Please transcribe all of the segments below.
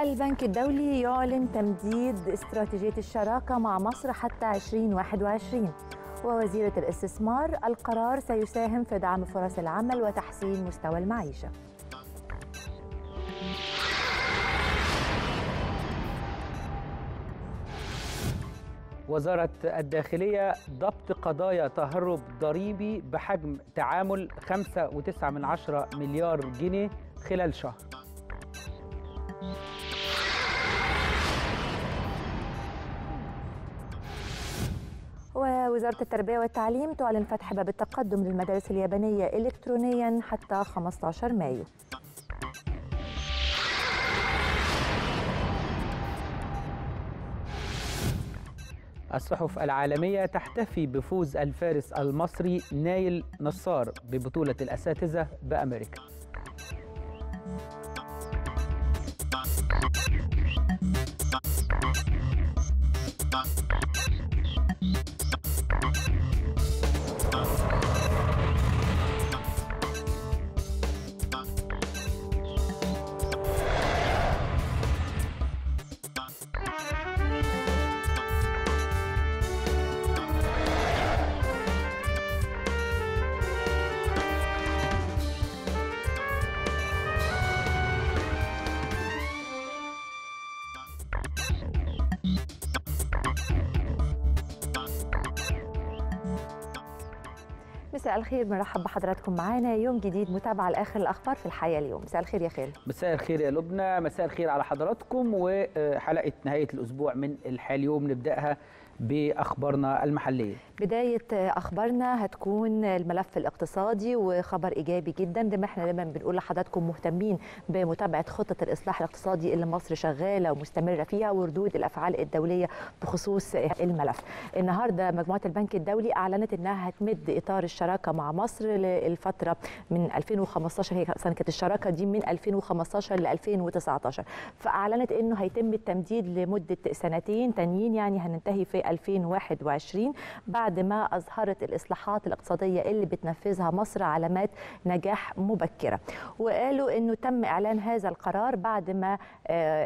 البنك الدولي يعلن تمديد استراتيجية الشراكة مع مصر حتى 2021. ووزيرة الاستثمار: القرار سيساهم في دعم فرص العمل وتحسين مستوى المعيشة. وزارة الداخلية: ضبط قضايا تهرب ضريبي بحجم تعامل 5.9 مليار جنيه خلال شهر. ووزارة التربية والتعليم تعلن فتح باب التقدم للمدارس اليابانية إلكترونياً حتى 15 مايو. الصحف العالمية تحتفي بفوز الفارس المصري نايل نصار ببطولة الأساتذة بأمريكا. مساء الخير، بنرحب بحضراتكم معانا يوم جديد متابعه لاخر الاخبار في الحياه اليوم. مساء الخير يا خالد. مساء الخير يا لبنى، مساء الخير على حضراتكم. وحلقه نهايه الاسبوع من الحياه اليوم نبداها باخبارنا المحليه. بدايه اخبارنا هتكون الملف الاقتصادي وخبر ايجابي جدا. زي ما احنا دايما بنقول لحضراتكم مهتمين بمتابعه خطه الاصلاح الاقتصادي اللي مصر شغاله ومستمره فيها وردود الافعال الدوليه بخصوص الملف. النهارده مجموعه البنك الدولي اعلنت انها هتمد اطار الشراكه مع مصر للفتره من 2015، هي سنه كانت الشراكه دي من 2015 ل 2019، فاعلنت انه هيتم التمديد لمده سنتين تانيين، يعني هننتهي في 2021، بعد ما أظهرت الإصلاحات الاقتصادية اللي بتنفذها مصر علامات نجاح مبكرة. وقالوا أنه تم إعلان هذا القرار بعد ما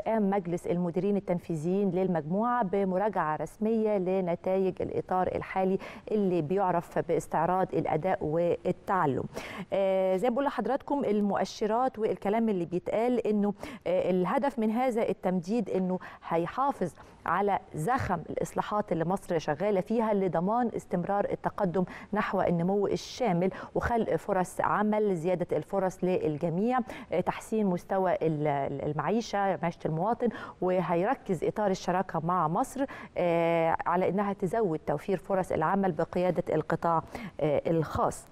قام مجلس المديرين التنفيذيين للمجموعة بمراجعة رسمية لنتائج الإطار الحالي اللي بيعرف باستعراض الأداء والتعلم. زي ما بقول لحضراتكم المؤشرات والكلام اللي بيتقال أنه الهدف من هذا التمديد أنه هيحافظ على زخم الإصلاحات اللي مصر شغالة فيها لضمان استمرار التقدم نحو النمو الشامل وخلق فرص عمل، زيادة الفرص للجميع، تحسين مستوى المعيشة، معيشة المواطن. وهيركز إطار الشراكة مع مصر على أنها تزود توفير فرص العمل بقيادة القطاع الخاص.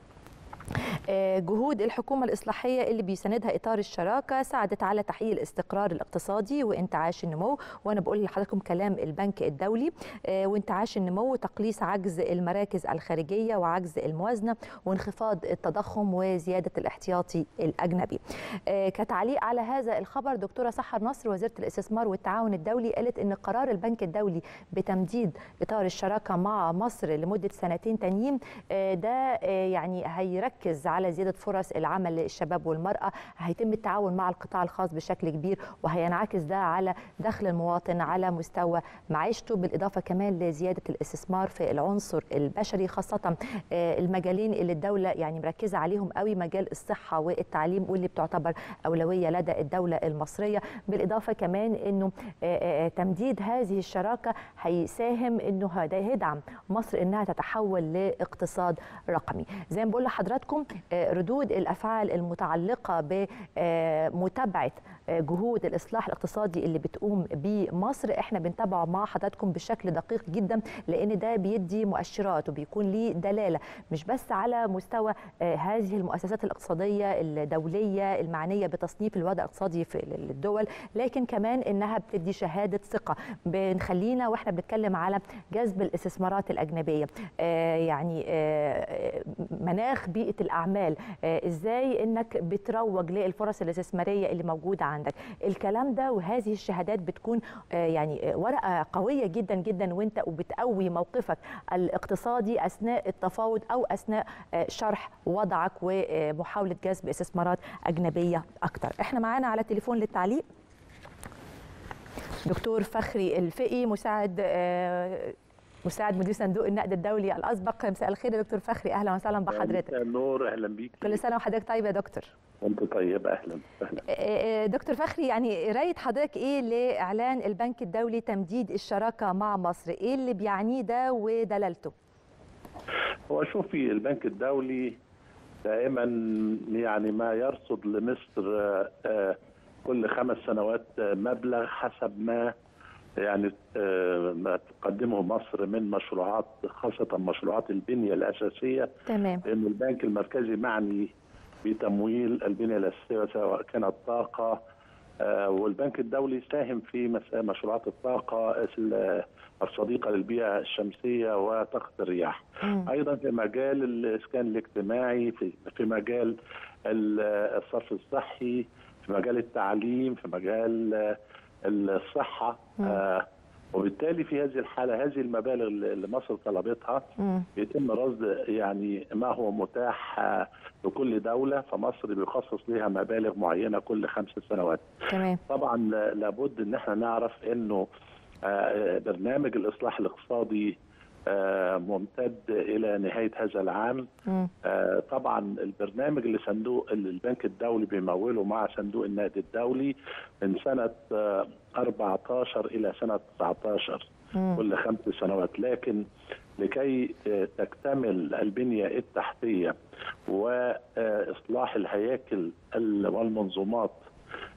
جهود الحكومة الإصلاحية اللي بيساندها إطار الشراكة ساعدت على تحقيق الاستقرار الاقتصادي وانتعاش النمو. وأنا بقول لحضراتكم كلام البنك الدولي، وانتعاش النمو، تقليص عجز المراكز الخارجية وعجز الموازنة، وانخفاض التضخم، وزيادة الاحتياطي الأجنبي. كتعليق على هذا الخبر دكتورة سحر نصر وزيرة الاستثمار والتعاون الدولي قالت إن قرار البنك الدولي بتمديد إطار الشراكة مع مصر لمدة سنتين تانيين ده يعني هيركز على زيادة فرص العمل للشباب والمرأة، هيتم التعاون مع القطاع الخاص بشكل كبير، وهينعكس ده على دخل المواطن، على مستوى معيشته، بالإضافة كمان لزيادة الاستثمار في العنصر البشري، خاصة المجالين اللي الدولة يعني مركزة عليهم قوي، مجال الصحة والتعليم، واللي بتعتبر أولوية لدى الدولة المصرية. بالإضافة كمان أنه تمديد هذه الشراكة هيساهم أنه هيدعم مصر أنها تتحول لاقتصاد رقمي. زي ما بقول لحضراتكم ردود الأفعال المتعلقة بمتابعة جهود الإصلاح الاقتصادي اللي بتقوم بمصر احنا بنتابعه مع حضراتكم بشكل دقيق جدا، لأن ده بيدي مؤشرات وبيكون ليه دلالة مش بس على مستوى هذه المؤسسات الاقتصادية الدولية المعنية بتصنيف الوضع الاقتصادي في الدول، لكن كمان إنها بتدي شهادة ثقة بنخلينا وإحنا بنتكلم على جذب الاستثمارات الأجنبية، يعني مناخ بيئة الأعمال، إزاي إنك بتروج للفرص الاستثمارية اللي موجودة عندك. الكلام ده وهذه الشهادات بتكون يعني ورقة قوية جدا جدا، وانت وبتقوي موقفك الاقتصادي أثناء التفاوض أو أثناء شرح وضعك ومحاولة جذب استثمارات أجنبية أكتر. احنا معانا على التليفون للتعليق دكتور فخري الفقي مساعد مدير صندوق النقد الدولي الاسبق. مساء الخير يا دكتور فخري، اهلا وسهلا بحضرتك. مساء النور، اهلا بيك. كل سنه وحضرتك طيب يا دكتور. انت طيب، اهلا وسهلا. دكتور فخري، يعني قرايه حضرتك ايه لاعلان البنك الدولي تمديد الشراكه مع مصر؟ ايه اللي بيعنيه ده ودلالته؟ هو شوفي، البنك الدولي دائما يعني ما يرصد لمصر كل 5 سنوات مبلغ حسب ما يعني ما تقدمه مصر من مشروعات، خاصة مشروعات البنية الأساسية. تمام. لأن البنك المركزي معني بتمويل البنية الأساسية سواء كانت طاقة، والبنك الدولي ساهم في مشروعات الطاقة الصديقة للبيئة الشمسية وطاقة الرياح. أيضا في مجال الإسكان الاجتماعي، في مجال الصرف الصحي، في مجال التعليم، في مجال الصحة. وبالتالي في هذه الحالة هذه المبالغ اللي مصر طلبتها يتم رصد يعني ما هو متاح لكل دولة، فمصر بيخصص لها مبالغ معينة كل 5 سنوات. تمام. طبعا لابد ان احنا نعرف انه برنامج الإصلاح الاقتصادي ممتد إلى نهاية هذا العام. طبعا البرنامج اللي البنك الدولي بيموله مع صندوق النقد الدولي من سنة 14 إلى سنة 19 كل 5 سنوات، لكن لكي تكتمل البنية التحتية وإصلاح الهياكل والمنظومات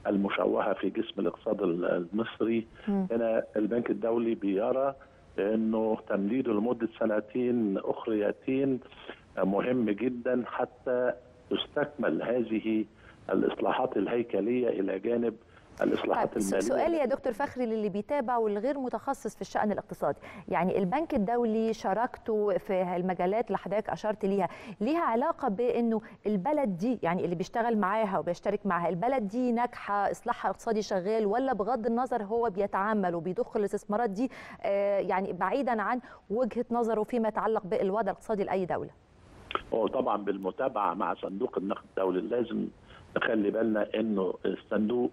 المشوهة في جسم الاقتصاد المصري، هنا البنك الدولي بيرى انه تمديده لمده 2 سنين اخريتين مهم جدا حتى تستكمل هذه الاصلاحات الهيكليه الى جانب الاصلاحات الماليه. سؤالي يا دكتور فخري للي بيتابع والغير متخصص في الشان الاقتصادي، يعني البنك الدولي شراكته في المجالات اللي حضرتك اشرت ليها ليها علاقه بانه البلد دي، يعني اللي بيشتغل معاها وبيشترك معاها، البلد دي ناجحه، اصلاحها الاقتصادي شغال، ولا بغض النظر هو بيتعامل وبيدخل الاستثمارات دي يعني بعيدا عن وجهه نظره فيما يتعلق بالوضع الاقتصادي لاي دوله؟ هو طبعا بالمتابعه مع صندوق النقد الدولي لازم نخلي بالنا انه الصندوق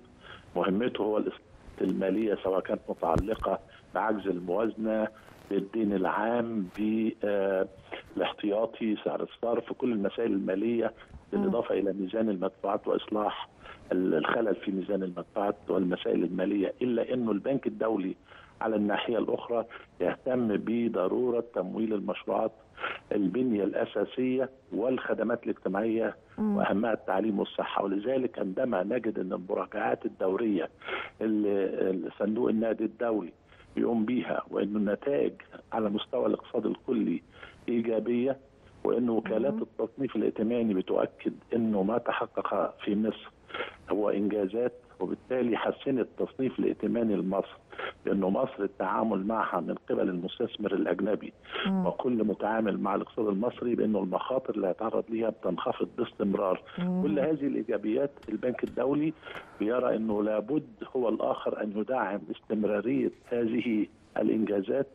مهمته هو الاصلاحات الماليه سواء كانت متعلقه بعجز الموازنه، بالدين العام، بالاحتياطي، سعر الصرف، كل المسائل الماليه، بالاضافه الى ميزان المدفوعات واصلاح الخلل في ميزان المدفوعات والمسائل الماليه، الا انه البنك الدولي على الناحيه الاخرى يهتم بضروره تمويل المشروعات البنيه الاساسيه والخدمات الاجتماعيه واهمها التعليم والصحه، ولذلك عندما نجد ان المراجعات الدوريه اللي صندوق النقد الدولي بيقوم بيها وانه النتائج على مستوى الاقتصاد الكلي ايجابيه، وانه وكالات التصنيف الائتماني بتؤكد انه ما تحقق في مصر هو انجازات، وبالتالي حسن التصنيف الائتماني لمصر، لأنه مصر التعامل معها من قبل المستثمر الأجنبي وكل متعامل مع الاقتصاد المصري بأنه المخاطر اللي هيتعرض ليها بتنخفض باستمرار. كل هذه الإيجابيات البنك الدولي بيرى أنه لابد هو الآخر أن يدعم استمرارية هذه الإنجازات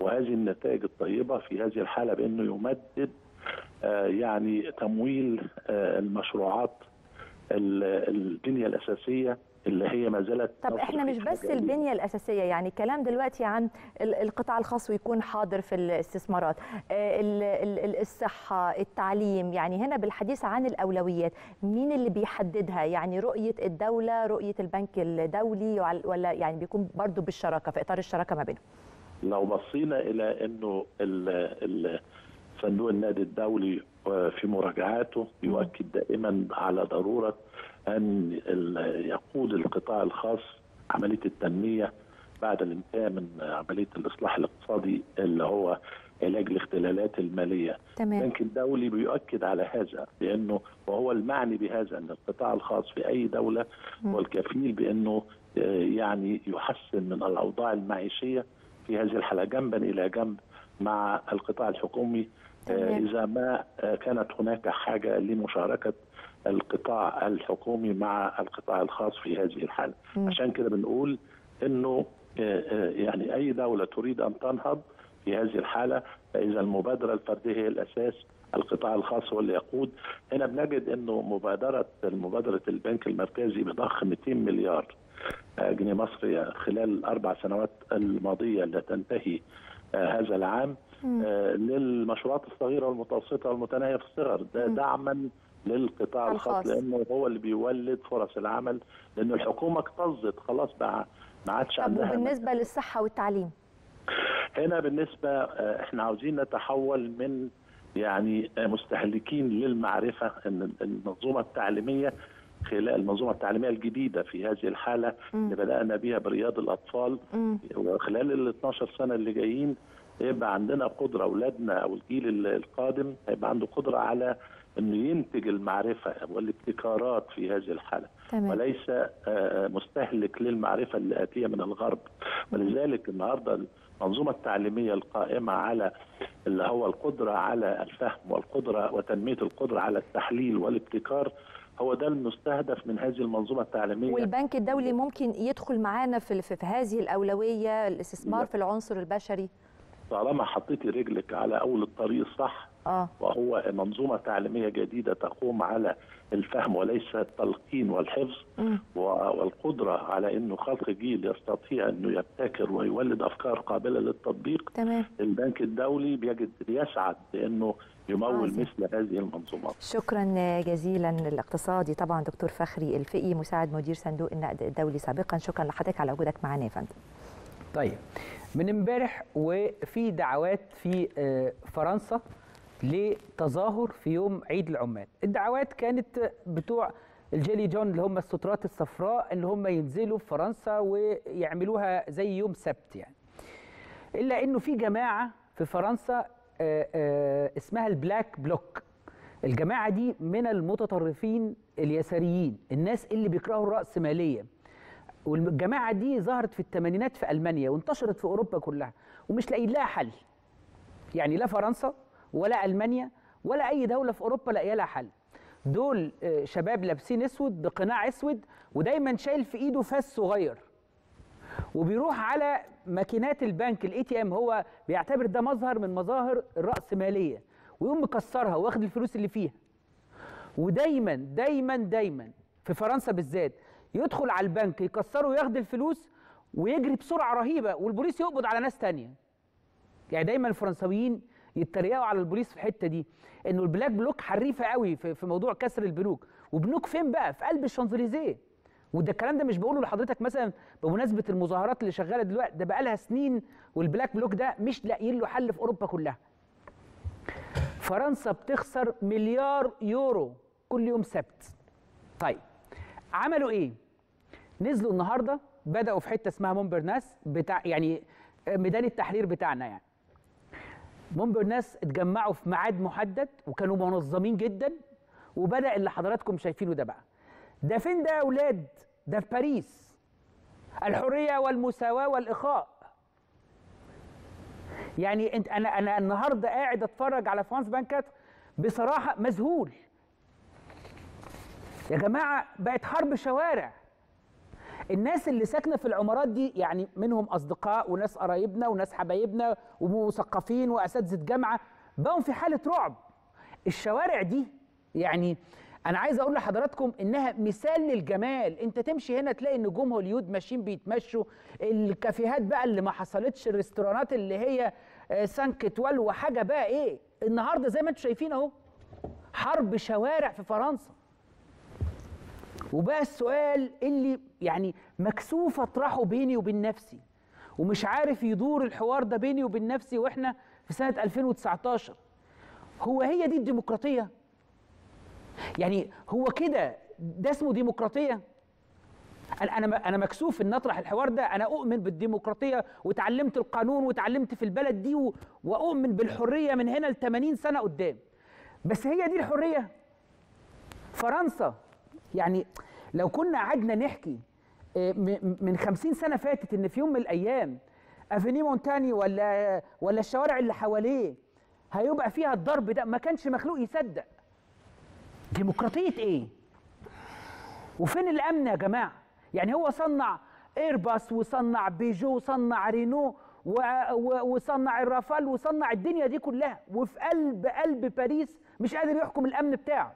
وهذه النتائج الطيبة، في هذه الحالة بأنه يمدد يعني تمويل المشروعات البنية الأساسية اللي هي ما زالت. طب احنا مش بس البنية الأساسية، يعني كلام دلوقتي عن القطاع الخاص ويكون حاضر في الاستثمارات، الصحة، التعليم، يعني هنا بالحديث عن الأولويات مين اللي بيحددها؟ يعني رؤية الدولة، رؤية البنك الدولي، ولا يعني بيكون برضو بالشراكة في إطار الشراكة ما بينهم؟ لو بصينا إلى أنه صندوق النقد الدولي في مراجعاته يؤكد دائما على ضرورة أن يقود القطاع الخاص عملية التنمية بعد الانتهاء من عملية الإصلاح الاقتصادي اللي هو علاج الاختلالات المالية. البنك الدولي بيؤكد على هذا، لأنه وهو المعني بهذا أن القطاع الخاص في أي دولة هو الكفيل بأنه يعني يحسن من الأوضاع المعيشية في هذه الحالة جنبا إلى جنب مع القطاع الحكومي. إذا ما كانت هناك حاجة لمشاركة القطاع الحكومي مع القطاع الخاص في هذه الحالة. عشان كده بنقول إنه يعني أي دولة تريد أن تنهض في هذه الحالة فإذا المبادرة الفردية هي الأساس، القطاع الخاص هو اللي يقود. هنا بنجد إنه مبادرة البنك المركزي بضخ 200 مليار جنيه مصري خلال الاربع سنوات الماضيه اللي تنتهي هذا العام للمشروعات الصغيره والمتوسطه والمتناهيه في الصغر، ده دعما للقطاع الخاص لانه هو اللي بيولد فرص العمل، لان الحكومه اكتظت خلاص ما عادش عندها. بالنسبه للصحه والتعليم هنا بالنسبه احنا عاوزين نتحول من يعني مستهلكين للمعرفه، ان المنظومه التعليميه الجديده في هذه الحاله اللي بدانا بها برياض الاطفال وخلال ال 12 سنه اللي جايين يبقى عندنا قدره، اولادنا او الجيل القادم هيبقى عنده قدره على انه ينتج المعرفه والابتكارات في هذه الحاله، وليس مستهلك للمعرفه اللي اتيه من الغرب. ولذلك النهارده المنظومه التعليميه القائمه على اللي هو القدره على الفهم والقدره وتنميه القدره على التحليل والابتكار هو ده المستهدف من هذه المنظومه التعليميه. والبنك الدولي ممكن يدخل معانا في هذه الاولويه، الاستثمار في العنصر البشري طالما حطيتي رجلك على اول الطريق الصح وهو منظومه تعليميه جديده تقوم على الفهم وليس التلقين والحفظ والقدره على انه خلق جيل يستطيع انه يبتكر ويولد افكار قابله للتطبيق. البنك الدولي يسعد بانه يمول مثل هذه المنظومات. شكرا جزيلا للاقتصادي طبعا دكتور فخري الفقي مساعد مدير صندوق النقد الدولي سابقا، شكرا لحضرتك على وجودك معانا يا فندم. طيب من امبارح وفي دعوات في فرنسا لتظاهر في يوم عيد العمال، الدعوات كانت بتوع الجيلي جون اللي هم السترات الصفراء اللي هم ينزلوا في فرنسا ويعملوها زي يوم سبت يعني. الا انه في جماعه في فرنسا اسمها البلاك بلوك، الجماعه دي من المتطرفين اليساريين، الناس اللي بيكرهوا الرأسمالية، والجماعه دي ظهرت في الثمانينات في المانيا وانتشرت في اوروبا كلها ومش لاقيين لها حل. يعني لا فرنسا ولا المانيا ولا اي دوله في اوروبا لاقيه لها حل. دول شباب لابسين اسود بقناع اسود ودايما شايل في ايده فاس صغير وبيروح على ماكينات البنك الATM، هو بيعتبر ده مظهر من مظاهر الرأسمالية ويقوم مكسرها واخد الفلوس اللي فيها. ودايما دايما دايما في فرنسا بالذات يدخل على البنك يكسره وياخد الفلوس ويجري بسرعه رهيبه والبوليس يقبض على ناس تانية. يعني دايما الفرنساويين يتريقوا على البوليس في الحته دي انه البلاك بلوك حريفه قوي في موضوع كسر البنوك، وبنوك فين بقى؟ في قلب الشانزليزيه. وده الكلام ده مش بقوله لحضرتك مثلا بمناسبه المظاهرات اللي شغاله دلوقتي، ده بقى لها سنين والبلاك بلوك ده مش لاقيين له حل في اوروبا كلها. فرنسا بتخسر $1 مليار كل يوم سبت. طيب عملوا ايه؟ نزلوا النهارده بدأوا في حته اسمها مونبرناس بتاع يعني ميدان التحرير بتاعنا يعني. مونبرناس اتجمعوا في ميعاد محدد وكانوا منظمين جدا وبدأ اللي حضراتكم شايفينه ده بقى. ده فين ده يا اولاد؟ ده في باريس. الحريه والمساواه والاخاء. يعني انت انا النهارده قاعد اتفرج على فرانس بانكات بصراحه مذهول. يا جماعه بقت حرب شوارع. الناس اللي ساكنه في العمارات دي يعني منهم اصدقاء وناس قرايبنا وناس حبايبنا ومثقفين واساتذه جامعه بقوا في حاله رعب. الشوارع دي يعني انا عايز اقول لحضراتكم انها مثال للجمال، انت تمشي هنا تلاقي نجوم هوليود ماشيين بيتمشوا، الكافيهات بقى اللي ما حصلتش، الريستورانات اللي هي 5 إتوال وحاجه بقى ايه، النهارده زي ما انتم شايفين اهو حرب شوارع في فرنسا. وبقى السؤال اللي يعني مكسوف اطرحه بيني وبين نفسي ومش عارف يدور الحوار ده بيني وبين نفسي واحنا في سنه 2019، هو هي دي الديمقراطيه؟ يعني هو كده ده اسمه ديمقراطيه؟ انا مكسوف ان اطرح الحوار ده، انا اؤمن بالديمقراطيه وتعلمت القانون وتعلمت في البلد دي واؤمن بالحريه من هنا ل 80 سنه قدام. بس هي دي الحريه؟ فرنسا يعني لو كنا قعدنا نحكي من 50 سنه فاتت ان في يوم من الايام افيني مونتاني ولا الشوارع اللي حواليه هيبقى فيها الضرب ده ما كانش مخلوق يصدق. ديمقراطيه ايه؟ وفين الامن يا جماعه؟ يعني هو صنع ايرباص وصنع بيجو وصنع رينو وصنع الرافال وصنع الدنيا دي كلها وفي قلب باريس مش قادر يحكم الامن بتاعه.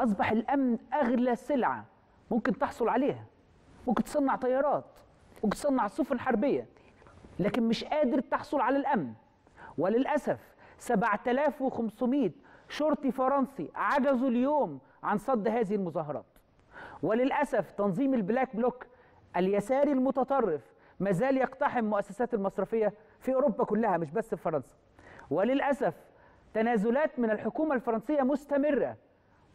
اصبح الامن اغلى سلعه ممكن تحصل عليها، ممكن تصنع طيارات، ممكن تصنع سفن حربية، لكن مش قادر تحصل على الأمن. وللأسف 7500 شرطي فرنسي عجزوا اليوم عن صد هذه المظاهرات. وللأسف تنظيم البلاك بلوك اليساري المتطرف ما زال يقتحم مؤسسات المصرفية في أوروبا كلها، مش بس في فرنسا. وللأسف تنازلات من الحكومة الفرنسية مستمرة،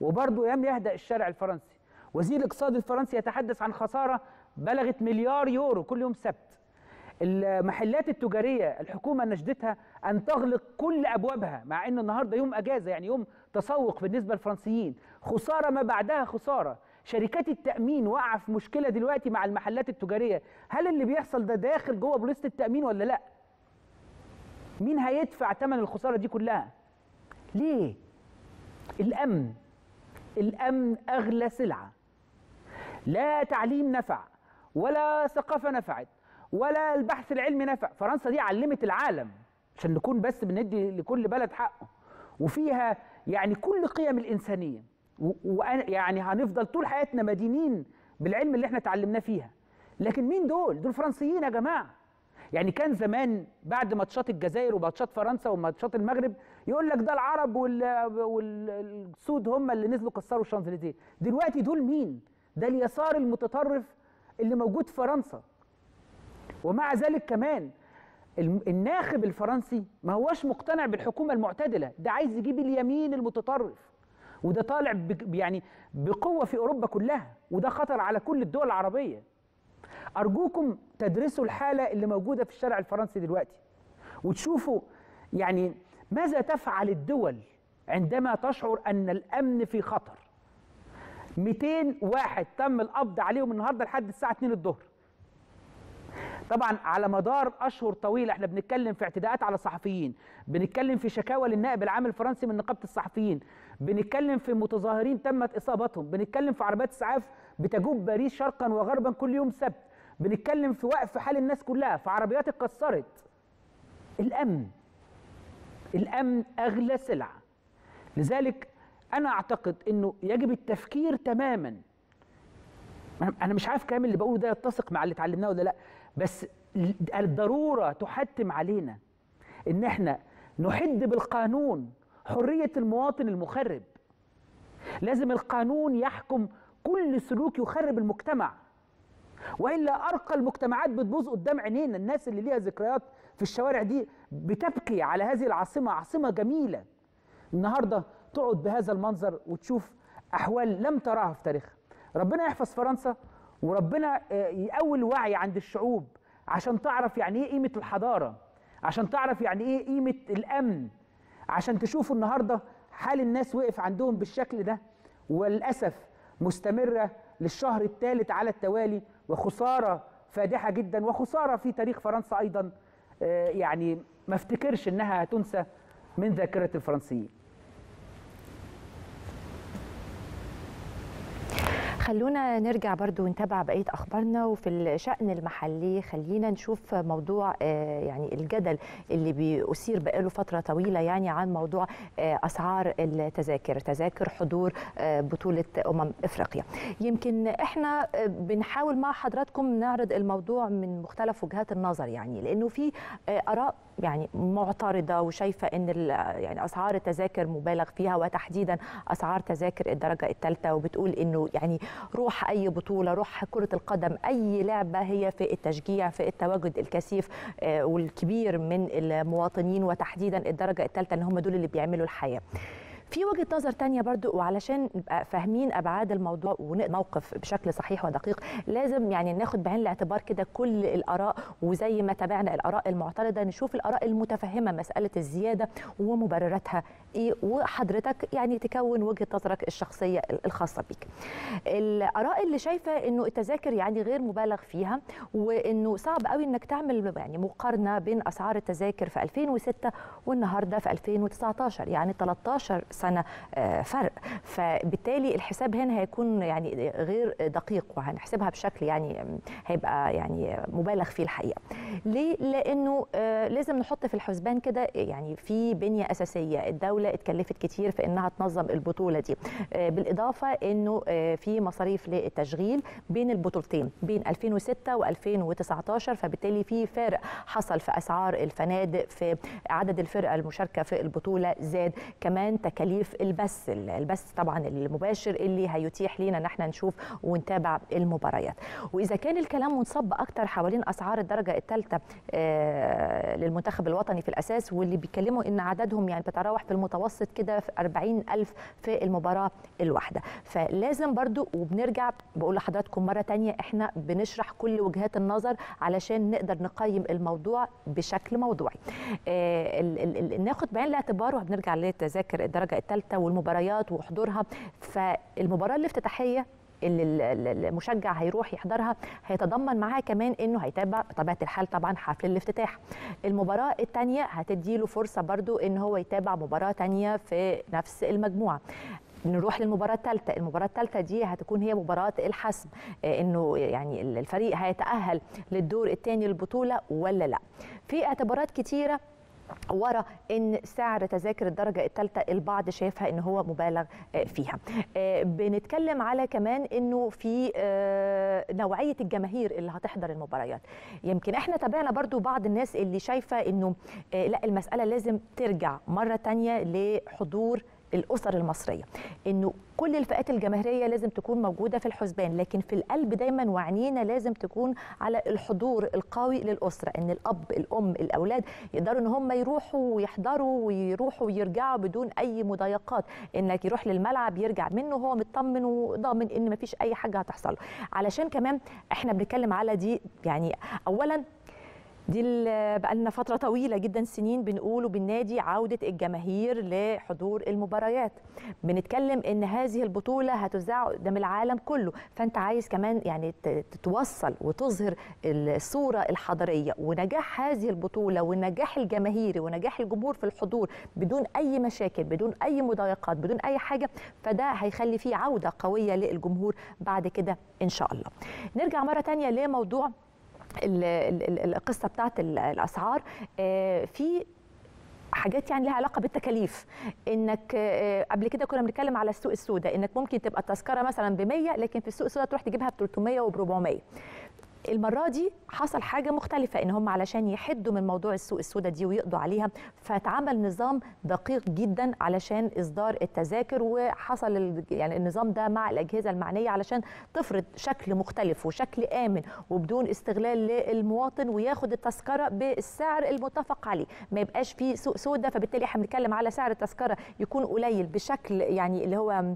وبرضه لم يهدأ الشارع الفرنسي. وزير الاقتصاد الفرنسي يتحدث عن خسارة بلغت مليار يورو كل يوم سبت. المحلات التجارية الحكومة نجدتها أن تغلق كل أبوابها، مع أن النهاردة يوم أجازة، يعني يوم تسوق بالنسبة للفرنسيين. خسارة ما بعدها خسارة. شركات التأمين وقع في مشكلة دلوقتي مع المحلات التجارية. هل اللي بيحصل ده داخل جوه بوليصة التأمين ولا لأ؟ مين هيدفع ثمن الخسارة دي كلها؟ ليه؟ الأمن. الأمن أغلى سلعة. لا تعليم نفع، ولا ثقافة نفعت، ولا البحث العلمي نفع. فرنسا دي علمت العالم عشان نكون بس بندي لكل بلد حقه، وفيها يعني كل قيم الإنسانية، ويعني هنفضل طول حياتنا مدينين بالعلم اللي احنا اتعلمناه فيها. لكن مين دول؟ دول فرنسيين يا جماعة. يعني كان زمان بعد ماتشات الجزائر وماتشات فرنسا وماتشات المغرب يقول لك ده العرب والسود هم اللي نزلوا كسروا الشانزليزيه. دلوقتي دول مين؟ ده اليسار المتطرف اللي موجود في فرنسا. ومع ذلك كمان الناخب الفرنسي ما هواش مقتنع بالحكومة المعتدلة، ده عايز يجيب اليمين المتطرف، وده طالع يعني بقوة في أوروبا كلها، وده خطر على كل الدول العربية. أرجوكم تدرسوا الحالة اللي موجودة في الشارع الفرنسي دلوقتي، وتشوفوا يعني ماذا تفعل الدول عندما تشعر أن الأمن في خطر. 200 واحد تم القبض عليهم النهاردة لحد الساعة 2 الظهر. طبعا على مدار أشهر طويلة احنا بنتكلم في اعتداءات على الصحفيين، بنتكلم في شكاوى للنائب العام الفرنسي من نقابة الصحفيين، بنتكلم في متظاهرين تمت إصابتهم، بنتكلم في عربات إسعاف بتجوب باريس شرقا وغربا كل يوم سبت، بنتكلم في وقف حال الناس كلها، في عربيات اتكسرت. الأمن. الأمن أغلى سلعة. لذلك أنا أعتقد أنه يجب التفكير تماما. أنا مش عارف كلام اللي بقوله ده يتسق مع اللي اتعلمناه ولا لأ، بس الضرورة تحتم علينا إن احنا نحد بالقانون حرية المواطن المخرب. لازم القانون يحكم كل سلوك يخرب المجتمع، وإلا أرقى المجتمعات بتبوظ قدام عينينا. الناس اللي ليها ذكريات في الشوارع دي بتبكي على هذه العاصمة، عاصمة جميلة. النهاردة تقعد بهذا المنظر وتشوف أحوال لم تراها في تاريخها. ربنا يحفظ فرنسا، وربنا يقوي الوعي عند الشعوب عشان تعرف يعني ايه قيمة الحضارة، عشان تعرف يعني ايه قيمة الأمن، عشان تشوفوا النهاردة حال الناس وقف عندهم بالشكل ده، وللأسف مستمرة للشهر الثالث على التوالي، وخسارة فادحة جدا، وخسارة في تاريخ فرنسا أيضا. يعني ما افتكرش إنها هتنسى من ذاكرة الفرنسيين. خلونا نرجع برضو ونتابع بقية أخبارنا. وفي الشأن المحلي خلينا نشوف موضوع يعني الجدل اللي بيثير بقاله فترة طويلة يعني عن موضوع أسعار التذاكر، تذاكر حضور بطولة أفريقيا. يمكن احنا بنحاول مع حضراتكم نعرض الموضوع من مختلف وجهات النظر، يعني لأنه في آراء يعني معترضة وشايفة أن يعني أسعار التذاكر مبالغ فيها، وتحديدا أسعار تذاكر الدرجة الثالثة، وبتقول أنه يعني روح أي بطولة، روح كرة القدم، أي لعبة هي في التشجيع، في التواجد الكثيف والكبير من المواطنين، وتحديدا الدرجة الثالثة أن هم دول اللي بيعملوا الحياة. في وجهة نظر تانية برضو، وعلشان نبقى فاهمين أبعاد الموضوع ونوقف بشكل صحيح ودقيق، لازم يعني ناخد بعين الاعتبار كده كل الآراء، وزي ما تابعنا الآراء المعترضة نشوف الآراء المتفهمة مسألة الزيادة ومبرراتها إيه، وحضرتك يعني تكون وجهة نظرك الشخصية الخاصة بيك. الآراء اللي شايفة إنه التذاكر يعني غير مبالغ فيها، وإنه صعب قوي إنك تعمل يعني مقارنة بين أسعار التذاكر في 2006 والنهارده في 2019، يعني 13 سنة فرق، فبالتالي الحساب هنا هيكون يعني غير دقيق وهنحسبها بشكل يعني هيبقى يعني مبالغ فيه الحقيقة. ليه؟ لأنه لازم نحط في الحسبان كده يعني في بنية أساسية الدولة اتكلفت كتير في أنها تنظم البطولة دي، بالإضافة أنه في مصاريف للتشغيل بين البطولتين بين 2006 و2019، فبالتالي في فارق حصل في أسعار الفنادق، في عدد الفرق المشاركة في البطولة زاد، كمان تكاليف البث طبعا المباشر اللي هيتيح لينا ان احنا نشوف ونتابع المباريات. وإذا كان الكلام منصب أكتر حوالين أسعار الدرجة الثالثة للمنتخب الوطني في الأساس، واللي بيتكلموا أن عددهم يعني بتتراوح في المتوسط كده في 40,000 في المباراة الواحدة، فلازم برضو وبنرجع بقول لحضراتكم مرة تانية احنا بنشرح كل وجهات النظر علشان نقدر نقيم الموضوع بشكل موضوعي. ناخد بعين الاعتبار وبنرجع لتذاكر الدرجة الثالثة والمباريات وحضورها، فالمباراة الافتتاحية اللي المشجع هيروح يحضرها هيتضمن معاه كمان انه هيتابع بطبيعه الحال طبعا حفل الافتتاح. المباراه الثانيه هتدي له فرصه برضو ان هو يتابع مباراه ثانيه في نفس المجموعه. نروح للمباراه الثالثه، المباراه الثالثه دي هتكون هي مباراه الحسم، انه يعني الفريق هيتاهل للدور الثاني للبطوله ولا لا. في اعتبارات كتيره ورا ان سعر تذاكر الدرجه الثالثه البعض شايفها ان هو مبالغ فيها. بنتكلم على كمان انه في نوعيه الجماهير اللي هتحضر المباريات. يمكن احنا تابعنا برضو بعض الناس اللي شايفه انه لا المساله لازم ترجع مره ثانيه لحضور الأسر المصرية، إنه كل الفئات الجماهيرية لازم تكون موجودة في الحسبان، لكن في القلب دايما وعنينا لازم تكون على الحضور القوي للأسرة، إن الأب الأم الأولاد يقدروا إن هم يروحوا ويحضروا ويروحوا ويرجعوا بدون أي مضايقات، إنك يروح للملعب يرجع منه هو مطمن وضامن إن مفيش أي حاجة هتحصله. علشان كمان إحنا بنتكلم على دي يعني أولا دي بقى لنا فترة طويلة جدا سنين بنقول وبننادي عودة الجماهير لحضور المباريات. بنتكلم ان هذه البطولة هتذاع قدام العالم كله، فانت عايز كمان يعني تتوصل وتظهر الصورة الحضارية ونجاح هذه البطولة والنجاح الجماهيري ونجاح الجمهور في الحضور بدون اي مشاكل بدون اي مضايقات بدون اي حاجة، فده هيخلي فيه عودة قوية للجمهور بعد كده ان شاء الله. نرجع مرة تانية لموضوع القصة بتاعت الأسعار. في حاجات يعني لها علاقه بالتكاليف، انك قبل كده كنا بنتكلم على السوق السوداء، انك ممكن تبقى التذكره مثلا ب100 لكن في السوق السوداء تروح تجيبها ب300 و400. المرة دي حصل حاجة مختلفة، إن هم علشان يحدوا من موضوع السوق السوداء دي ويقضوا عليها فاتعمل نظام دقيق جدا علشان إصدار التذاكر، وحصل يعني النظام ده مع الأجهزة المعنية علشان تفرض شكل مختلف وشكل آمن وبدون استغلال للمواطن، وياخد التذكرة بالسعر المتفق عليه، ما يبقاش فيه سوق سوداء. فبالتالي احنا بنتكلم على سعر التذكرة يكون قليل بشكل يعني اللي هو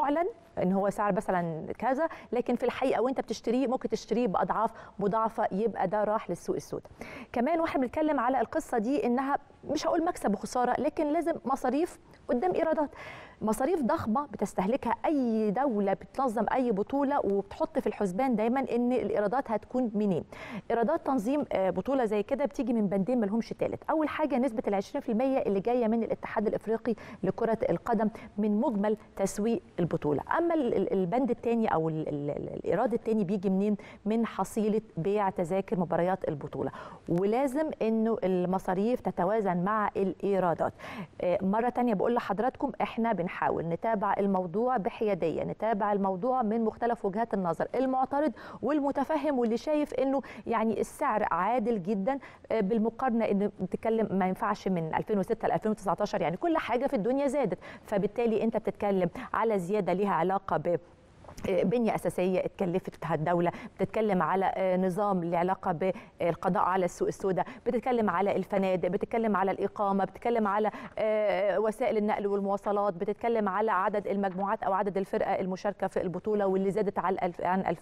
معلن ان هو سعر مثلا كذا، لكن في الحقيقه وانت بتشتريه ممكن تشتريه باضعاف مضاعفه، يبقى ده راح للسوق السوداء. كمان واحنا بنتكلم على القصه دي انها مش هقول مكسب وخساره، لكن لازم مصاريف قدام ايرادات، مصاريف ضخمه بتستهلكها اي دوله بتنظم اي بطوله، وبتحط في الحسبان دايما ان الايرادات هتكون منين. ايرادات تنظيم بطوله زي كده بتيجي من بندين ما لهمش ثالث، اول حاجه نسبه ال20% اللي جايه من الاتحاد الافريقي لكره القدم من مجمل تسويق البطوله، اما البند الثاني او الايراد الثاني بيجي منين؟ من حصيله بيع تذاكر مباريات البطوله، ولازم انه المصاريف تتوازن مع الايرادات. مره ثانيه بقول لحضراتكم احنا بنحاول نتابع الموضوع بحياديه، نتابع الموضوع من مختلف وجهات النظر، المعترض والمتفهم واللي شايف انه يعني السعر عادل جدا بالمقارنه، ان بتتكلم ما ينفعش من 2006 ل 2019 يعني كل حاجه في الدنيا زادت، فبالتالي انت بتتكلم على زياده ليها علاقه ب بنية أساسية اتكلفتها الدولة، بتتكلم على نظام له علاقة بالقضاء على السوق السوداء، بتتكلم على الفنادق، بتتكلم على الإقامة، بتتكلم على وسائل النقل والمواصلات، بتتكلم على عدد المجموعات أو عدد الفرقة المشاركة في البطولة واللي زادت عن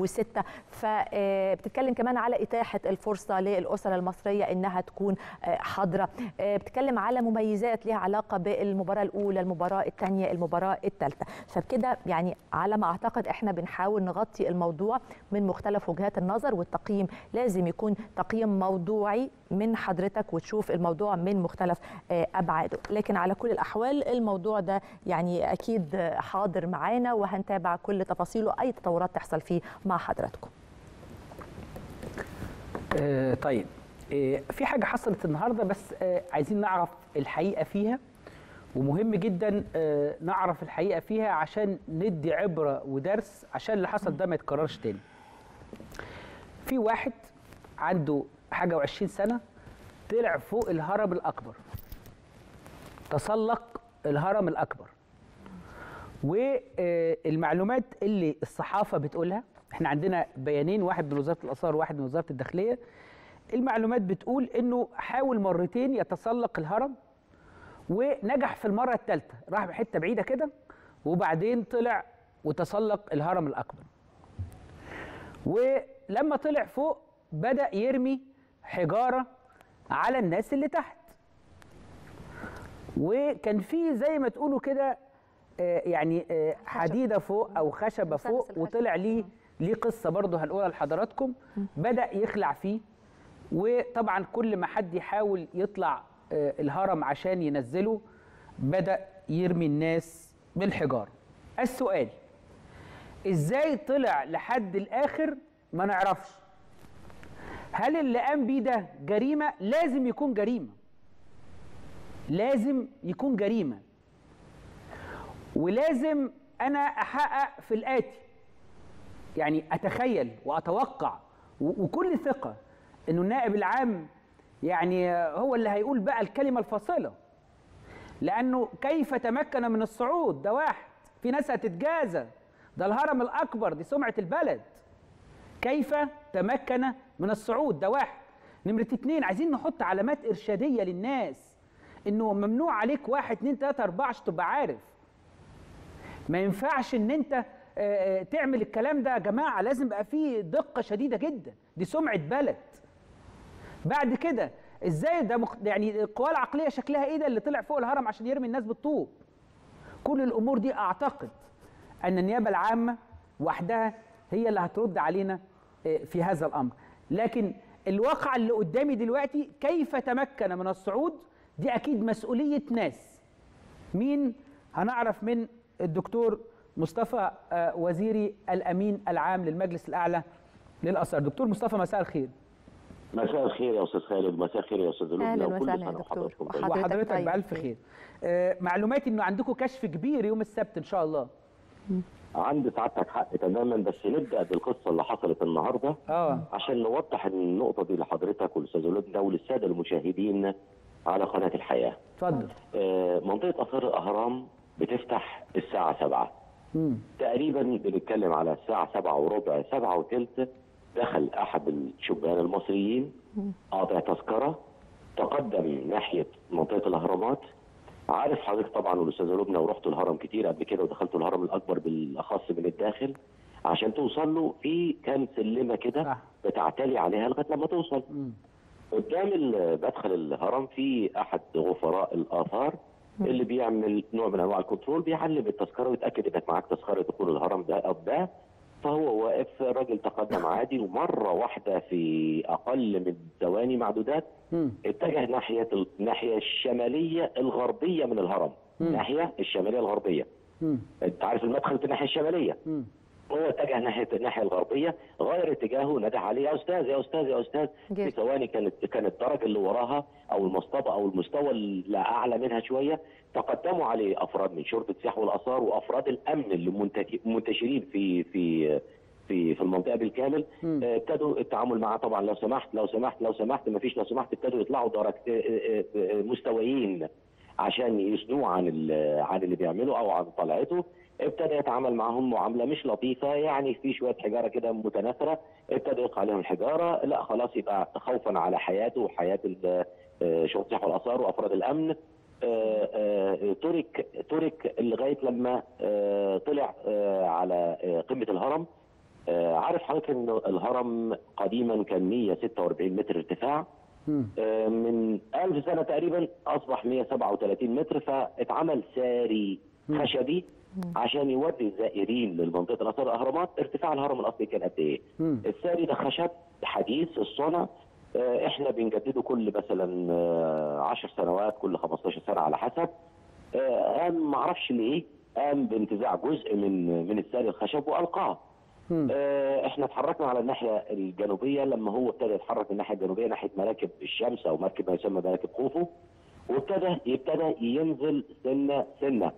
2006، فبتتكلم كمان على إتاحة الفرصة للأسرة المصرية إنها تكون حاضرة، بتتكلم على مميزات لها علاقة بالمباراة الأولى، المباراة الثانية، المباراة الثالثة، فبكده يعني على ما اعتقد احنا بنحاول نغطي الموضوع من مختلف وجهات النظر، والتقييم لازم يكون تقييم موضوعي من حضرتك وتشوف الموضوع من مختلف ابعاده. لكن على كل الاحوال الموضوع ده يعني اكيد حاضر معانا وهنتابع كل تفاصيله، اي تطورات تحصل فيه مع حضراتكم. طيب في حاجه حصلت النهارده بس عايزين نعرف الحقيقه فيها، ومهم جدا نعرف الحقيقه فيها عشان ندي عبره ودرس عشان اللي حصل ده ما يتكررش تاني. في واحد عنده حاجه و20 سنه طلع فوق الهرم الاكبر، تسلق الهرم الاكبر، والمعلومات اللي الصحافه بتقولها، احنا عندنا بيانين، واحد من وزاره الاثار وواحد من وزاره الداخليه، المعلومات بتقول انه حاول مرتين يتسلق الهرم ونجح في المره الثالثه، راح بحته بعيده كده وبعدين طلع وتسلق الهرم الاكبر. ولما طلع فوق بدا يرمي حجاره على الناس اللي تحت، وكان في زي ما تقولوا كده يعني حديده فوق او خشبه فوق، وطلع ليه قصه برضه هنقولها لحضراتكم، بدا يخلع فيه. وطبعا كل ما حد يحاول يطلع الهرم عشان ينزله بدأ يرمي الناس بالحجار. السؤال ازاي طلع لحد الآخر ما نعرفش. هل اللي قام بيه ده جريمة؟ لازم يكون جريمة، لازم يكون جريمة، ولازم أنا أحقق في الآتي، يعني أتخيل وأتوقع وكل ثقة إنه النائب العام يعني هو اللي هيقول بقى الكلمة الفاصلة، لأنه كيف تمكن من الصعود ده، واحد في ناس هتتجازى، ده الهرم الأكبر، دي سمعة البلد، كيف تمكن من الصعود ده واحد. نمرة اتنين، عايزين نحط علامات إرشادية للناس إنه ممنوع عليك 1 2 3 4 عشان تبقى عارف، ما ينفعش إن أنت تعمل الكلام ده يا جماعة، لازم بقى فيه دقة شديدة جدا، دي سمعة بلد. بعد كده ازاي ده يعني القوى العقليه شكلها ايه ده اللي طلع فوق الهرم عشان يرمي الناس بالطوب؟ كل الامور دي اعتقد ان النيابه العامه وحدها هي اللي هترد علينا في هذا الامر، لكن الواقع اللي قدامي دلوقتي كيف تمكن من الصعود دي اكيد مسؤوليه ناس. مين؟ هنعرف من الدكتور مصطفى وزيري الامين العام للمجلس الاعلى للاثار. دكتور مصطفى مساء الخير. مساء الخير يا استاذ خالد، مساء الخير يا استاذ لبنى، وكل سنه وحضراتكم طيب. وحضرتك طيب. بألف خير. معلوماتي انه عندكم كشف كبير يوم السبت ان شاء الله. عند سعادتك حق تماما، بس نبدا بالقصه اللي حصلت النهارده عشان نوضح النقطه دي لحضرتك والاستاذ لبنى وللساده المشاهدين على قناه الحياه. اتفضل. منطقه اثار الاهرام بتفتح الساعه 7 تقريبا، بنتكلم على الساعه 7:15 7:15، دخل أحد الشبان المصريين قاطع تذكرة، تقدم ناحية منطقة الأهرامات. عارف حضرتك طبعا والأستاذة لبنى ورحتوا الهرم كتير قبل كده، ودخلتوا الهرم الأكبر بالأخص من الداخل، عشان توصل له في كام سلمة كده بتعتلي عليها لغاية لما توصل. قدام مدخل الهرم في أحد غفراء الآثار اللي بيعمل نوع من أنواع الكنترول، بيعلم التذكرة ويتأكد إنك معاك تذكرة دخول الهرم ده أو ده. فهو واقف، راجل تقدم عادي، ومره واحده في اقل من ثواني معدودات اتجه ناحيه الناحيه الشماليه الغربيه من الهرم، الناحيه الشماليه الغربيه. انت عارف المدخل في الناحيه الشماليه، هو اتجه ناحيه الناحيه الغربيه، غير اتجاهه، نادى عليه يا استاذ يا استاذ يا استاذ. في ثواني كان الدرج اللي وراها او المصطبه او المستوى اللي اعلى منها شويه تقدموا عليه افراد من شرطه السياحه والاثار وافراد الامن اللي منتشرين في في في في المنطقه بالكامل. ابتدوا التعامل معاه، طبعا لو سمحت لو سمحت لو سمحت، ما فيش لو سمحت، ابتدوا يطلعوا درجات مستويين عشان يسدوه عن اللي بيعمله او عن طلعته. ابتدى يتعامل معهم معامله مش لطيفه، يعني في شويه حجاره كده متناثره، ابتدى يلقي عليهم الحجاره، لا خلاص يبقى خوفا على حياته وحياه شرطه السياحه والاثار وافراد الامن، ترك لغايه لما طلع على قمه الهرم. عارف حضرتك ان الهرم قديما كان 146 متر ارتفاع، من 1000 سنه تقريبا اصبح 137 متر، فاتعمل ساري خشبي عشان يودي الزائرين للمنطقه الاثار الاهرامات. ارتفاع الهرم الاصلي كان قد ايه؟ الثاني ده خشب حديث الصنع، احنا بنجدده كل مثلا 10 سنوات، كل 15 سنه على حسب. قام ما اعرفش ليه قام بانتزاع جزء من الثاني الخشب والقاه. احنا اتحركنا على الناحيه الجنوبيه لما هو ابتدى يتحرك الناحيه الجنوبيه ناحيه مراكب الشمس او مركب ما يسمى مراكب خوفو، وابتدى ينزل سنه سنه.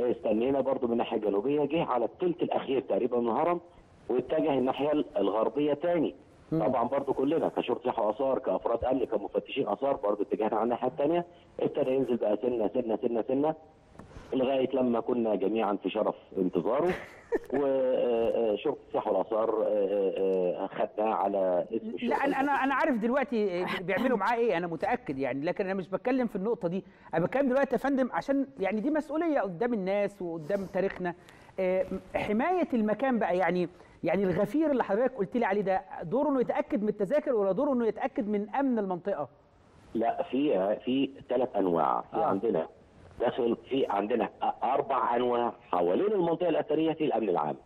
استنينا برضو من الناحيه الجنوبيه، جه على الثلث الاخير تقريبا من الهرم واتجه الناحيه الغربيه تاني. طبعا برضو كلنا كشرطة صحة واثار، كافراد امن، كمفتشين اثار، برضو اتجهنا على الناحيه الثانيه. ابتدى ينزل بقى سنه سنه سنه سنه لغايه لما كنا جميعا في شرف انتظاره، وشرطه الصحه والاثار خدناه على اسم. لا انا عارف دلوقتي بيعملوا معاه ايه، انا متاكد يعني، لكن انا مش بتكلم في النقطه دي، انا بتكلم دلوقتي يا فندم عشان يعني دي مسؤوليه قدام الناس وقدام تاريخنا. حمايه المكان بقى، يعني الغفير اللي حضرتك قلت لي عليه ده، دوره انه يتاكد من التذاكر ولا دوره انه يتاكد من امن المنطقه؟ لا، في ثلاث انواع. في عندنا داخل، في عندنا اربع انواع حوالين المنطقه الاثريه في الامن العام.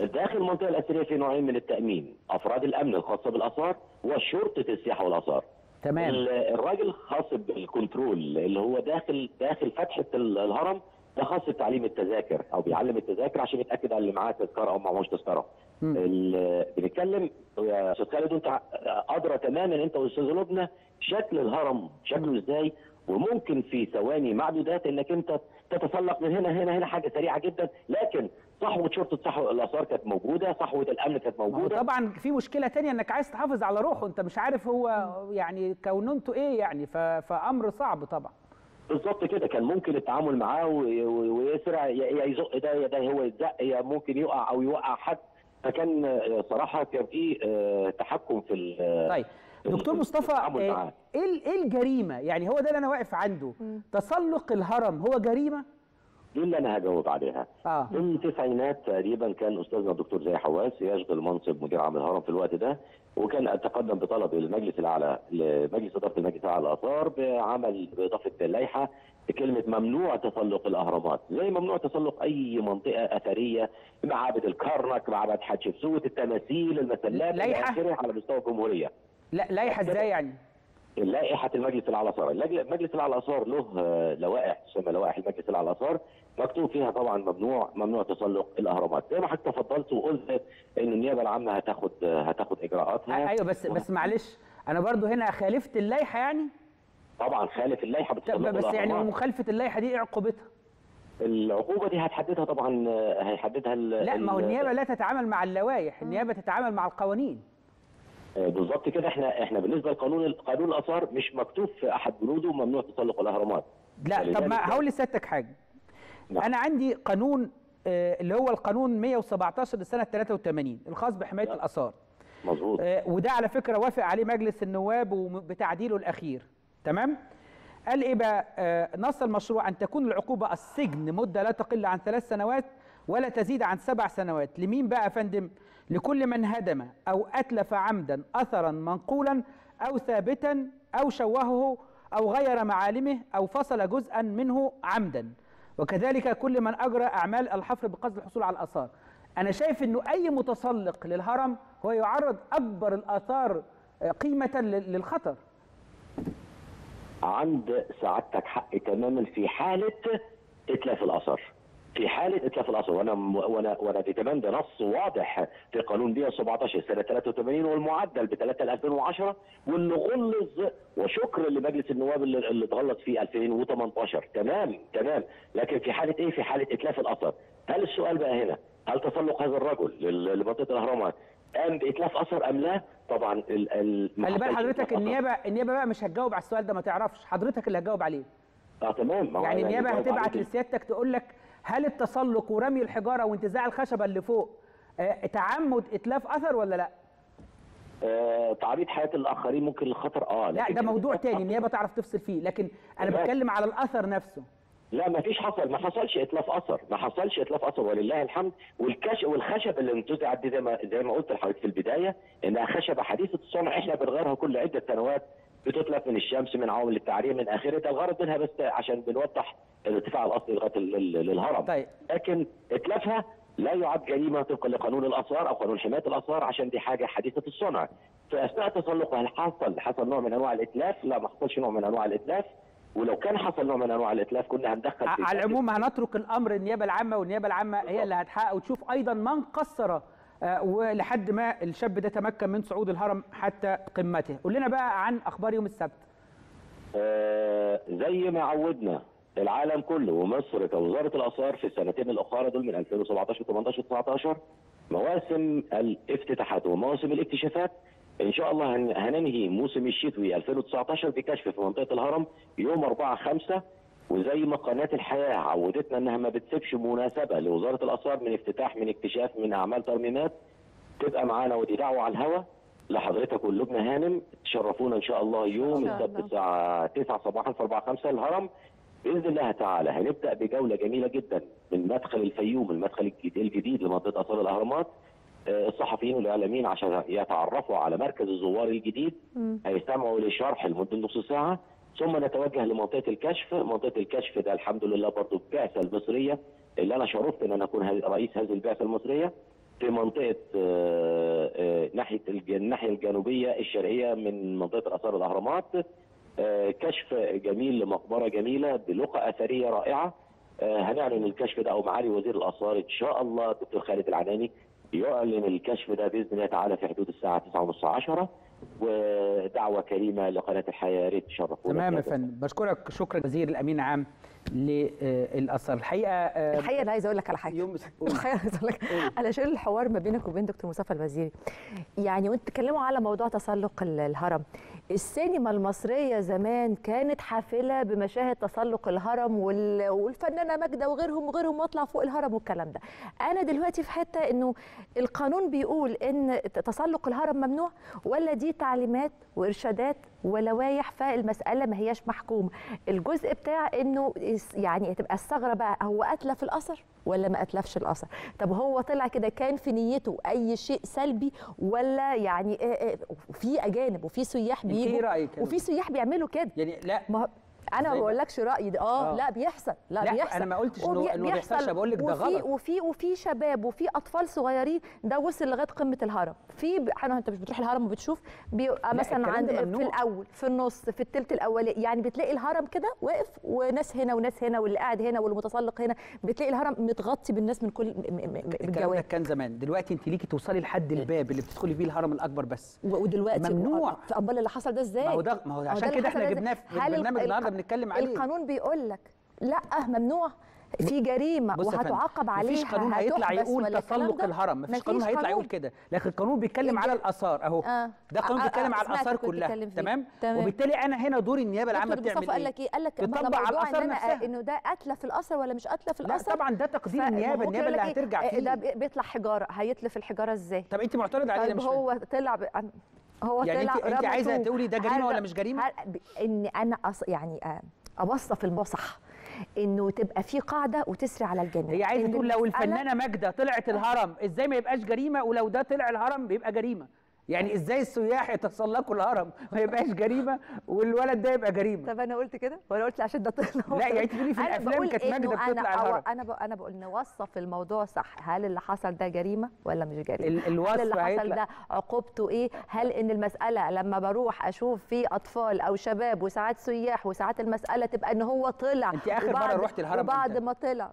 داخل المنطقه الاثريه في نوعين من التامين، افراد الامن الخاصه بالاثار وشرطه السياحه والاثار. تمام. الراجل خاص بالكنترول اللي هو داخل فتحه الهرم، ده خاص بتعليم التذاكر او بيعلم التذاكر عشان يتاكد على اللي معاه تذكره او ما معهوش تذكره. بنتكلم يا استاذ خالد وانت ادرى تماما، انت والاستاذ لبنى، شكل الهرم شكله ازاي، وممكن في ثواني معدودات انك انت تتسلق من هنا هنا هنا، حاجه سريعه جدا. لكن صحوه شرطه صحوه الاثار كانت موجوده، صحوه الامن كانت موجوده. طبعا في مشكله ثانيه انك عايز تحافظ على روحه، انت مش عارف هو يعني كوننته ايه يعني، فامر صعب طبعا. بالظبط كده، كان ممكن التعامل معاه ويسرع، يا يزق ده يا ده هو يتزق، يا ممكن يقع او يوقع حد. فكان صراحه كان في تحكم في. طيب دكتور مصطفى، ايه الجريمه؟ يعني هو ده اللي انا واقف عنده، تسلق الهرم هو جريمه؟ دي اللي انا هجاوب عليها. في التسعينات تقريبا كان استاذنا الدكتور زاهي حواس يشغل منصب مدير عام الهرم في الوقت ده، وكان اتقدم بطلب للمجلس الاعلى، لمجلس اداره المجلس الاعلى للاثار، بعمل باضافه اللائحه بكلمه ممنوع تسلق الاهرامات، زي ممنوع تسلق اي منطقه اثريه، معابد الكرنك، معبد حتشبسوت، التماثيل، المسلات، لائحه على مستوى الجمهوريه. لا، لائحه ازاي يعني؟ لائحه المجلس الاعلى للاثار، المجلس الاعلى للاثار له لوائح تسمى لوائح المجلس الاعلى للاثار، مكتوب فيها طبعا ممنوع تسلق الاهرامات، زي ما حضرتك اتفضلت وقلت ان النيابه العامه هتاخد اجراءاتها. ايوه، بس معلش انا برضو هنا خالفت اللائحه يعني؟ طبعا خالف اللائحه، بس يعني مخالفه اللائحه دي ايه عقوبتها؟ العقوبه دي هتحددها طبعا، هيحددها لا، ما هو النيابه لا تتعامل مع اللوائح، النيابه تتعامل مع القوانين. بالظبط كده. احنا بالنسبه لقانون الاثار مش مكتوب في احد بنوده ممنوع تسلق الاهرامات. لا، طب ما هقول لسيادتك حاجه. لا. انا عندي قانون اللي هو القانون 117 لسنه 83 الخاص بحمايه الاثار. مظبوط. وده على فكره وافق عليه مجلس النواب وبتعديله الاخير. تمام؟ قال ايه بقى؟ نص المشروع ان تكون العقوبه السجن مده لا تقل عن 3 سنوات ولا تزيد عن 7 سنوات. لمين بقى يا فندم؟ لكل من هدم أو أتلف عمدا أثرا منقولا أو ثابتا أو شوهه أو غير معالمه أو فصل جزءا منه عمدا، وكذلك كل من أجرى أعمال الحفر بقصد الحصول على الآثار. أنا شايف أنه أي متسلق للهرم هو يعرض أكبر الآثار قيمة للخطر. عند سعادتك حق تماما في حالة إتلاف الآثار، في حاله اتلاف الاثار، وانا بيتبنى نص واضح في قانون 117 سنه 83 والمعدل ب 3/2010 واللي غلظ، وشكر لمجلس النواب اللي اتغلط فيه 2018. تمام. لكن في حاله ايه؟ في حاله اتلاف الاثر. هل السؤال بقى هنا، هل تسلق هذا الرجل لمنطقه الاهرامات قام باتلاف اثر ام لا؟ طبعا خلي بال حضرتك، النيابه بقى مش هتجاوب على السؤال ده، ما تعرفش حضرتك اللي هتجاوب عليه. تمام. يعني النيابه هتبعت لسيادتك تقول لك هل التسلق ورمي الحجاره وانتزاع الخشبه اللي فوق تعمد اتلاف اثر ولا لا؟ تعريض حياه الاخرين ممكن للخطر. لا، ده موضوع تاني النيابه تعرف تفصل فيه، لكن انا بتكلم على الاثر نفسه. لا، ما حصلش اتلاف اثر، ولله الحمد. والخشب اللي انتزعت دي زي ما قلت لحضرتك في البدايه انها خشبه حديثه الصنع، احنا بنغيرها كل عده سنوات بتطلق من الشمس من عوامل التعريه من اخرها، الغرض منها بس عشان بنوضح الارتفاع الاصلي للهرم. طيب. لكن اتلافها لا يعد جريمه طبقا لقانون الاثار او قانون حمايه الاثار عشان دي حاجه حديثه الصنع. فاثناء تسلقها هل حصل نوع من انواع الاتلاف؟ لا، ما حصلش نوع من انواع الاتلاف، ولو كان حصل نوع من انواع الاتلاف كنا هندخل فيه. على العموم هنترك الامر للنيابه العامه، والنيابه العامه هي اللي هتحقق وتشوف ايضا من قصر ولحد ما الشاب ده تمكن من صعود الهرم حتى قمته. قول لنا بقى عن اخبار يوم السبت. زي ما عودنا العالم كله ومصر كوزاره الاثار في السنتين الاخيره دول من 2017 و18 و19 مواسم الافتتاحات ومواسم الاكتشافات. ان شاء الله هننهي موسم الشتوي 2019 بكشف في منطقه الهرم يوم 4/5، وزي ما قناه الحياه عودتنا انها ما بتسيبش مناسبه لوزاره الاثار من افتتاح من اكتشاف من اعمال ترميمات تبقى معانا، ودي دعوه على الهوا لحضرتك ولبنى هانم تشرفونا ان شاء الله يوم السبت الساعه 9 صباحا في 4/5 الهرم باذن الله تعالى. هنبدا بجوله جميله جدا من مدخل الفيوم، المدخل الجديد لمنطقه اثار الاهرامات، الصحفيين والاعلاميين عشان يتعرفوا على مركز الزوار الجديد هيستمعوا لشرح لمده نص ساعه، ثم نتوجه لمنطقه الكشف. منطقه الكشف ده الحمد لله برضو البعثه المصريه اللي انا شرفت ان انا اكون رئيس هذه البعثه المصريه في منطقه ناحيه الناحيه الجنوبيه الشرقيه من منطقه اثار الاهرامات. كشف جميل لمقبره جميله بلقى اثريه رائعه. هنعلن الكشف ده او معالي وزير الاثار ان شاء الله الدكتور خالد العناني يعلن الكشف ده باذن الله تعالى في حدود الساعه 9:30 10، ودعوه كريمه لقناه الحياه يا ريت تشرفونا. تمام يا فندم، بشكرك شكرا جزيلا الامين عام للاثار. الحقيقه انا عايزه اقول لك على حاجه. الحقيقه عايزه اقول لك على شان الحوار ما بينك وبين دكتور مصطفى الوزيري، يعني وانت بتتكلموا على موضوع تسلق الهرم. السينما المصريه زمان كانت حافله بمشاهد تسلق الهرم والفنانه ماجده وغيرهم واطلع فوق الهرم والكلام ده. انا دلوقتي في حته انه القانون بيقول ان تسلق الهرم ممنوع، ولا دي تعليمات وارشادات ولوايح؟ فالمساله ما هياش محكومه. الجزء بتاع انه يعني هتبقى الثغره بقى، هو اتلف الاثر ولا ما اتلفش الاثر؟ طب هو طلع كده كان في نيته اي شيء سلبي ولا يعني في اجانب وفي سياح بيجوا وفي سياح بيعملوا كده؟ يعني لا انا ما بقولكش رايي ده لا بيحصل، لا بيحصل، انا ما قلتش انه ما بيحصلش، بقول لك ده غلط. وفي شباب وفي اطفال صغيرين ده وصل لغايه قمه الهرم. انت مش بتروح الهرم وبتشوف مثلا في الاول، في النص، في الثلث الاولاني، يعني بتلاقي الهرم كده واقف وناس هنا وناس هنا، واللي قاعد هنا والمتسلق هنا، بتلاقي الهرم متغطي بالناس من كل الجوانب. ده كان زمان، دلوقتي انت ليكي توصلي لحد الباب اللي بتدخلي فيه الهرم الاكبر بس، ودلوقتي ممنوع. امال اللي حصل ده ازاي؟ ما هو عشان كده احنا جبناه في البرنامج النهارده بنتكلم عليه. القانون بيقول لك لا ممنوع، في جريمه وهتعاقب عليها. مفيش قانون هيطلع يقول تسلق الهرم، مفيش قانون هيطلع يقول كده، لكن القانون بيتكلم على الاثار اهو. ده قانون بيتكلم على الاثار كلها. تمام. وبالتالي انا هنا دوري النيابه العامه بتعمل ايه؟ قال لك ايه؟ قال لك تطبق على الاثار نفسها انه ده اتلف الاثر ولا مش اتلف الاثر. لا طبعا ده تقدير النيابه اللي هترجع فيه. ده بيطلع حجاره، هيتلف الحجاره ازاي؟ طب انت معترض عليه؟ مش هو طلع يعني انت عايزه تقولي ده جريمه ولا مش جريمه؟ ان انا يعني اوصف المصح انه تبقى في قاعده وتسري على الجميع. هي عايزه تقول لو الفنانه ماجده طلعت الهرم ازاي ما يبقاش جريمه، ولو ده طلع الهرم بيبقى جريمه؟ يعني ازاي السياح يتسلقوا الهرم ما يبقاش جريمه والولد ده يبقى جريمه؟ طب انا قلت كده ولا قلت عشان ده طلع؟ لا يعني تقولي في الافلام كانت ماجده بتطلع الهرم. انا بقول نوصف الموضوع صح. هل اللي حصل ده جريمه ولا مش جريمه؟ هل اللي حصل ده عقوبته ايه؟ هل ان المساله لما بروح اشوف في اطفال او شباب وساعات سياح وساعات المساله تبقى ان هو طلع؟ انت اخر مره رحت الهرم بعد ما طلع؟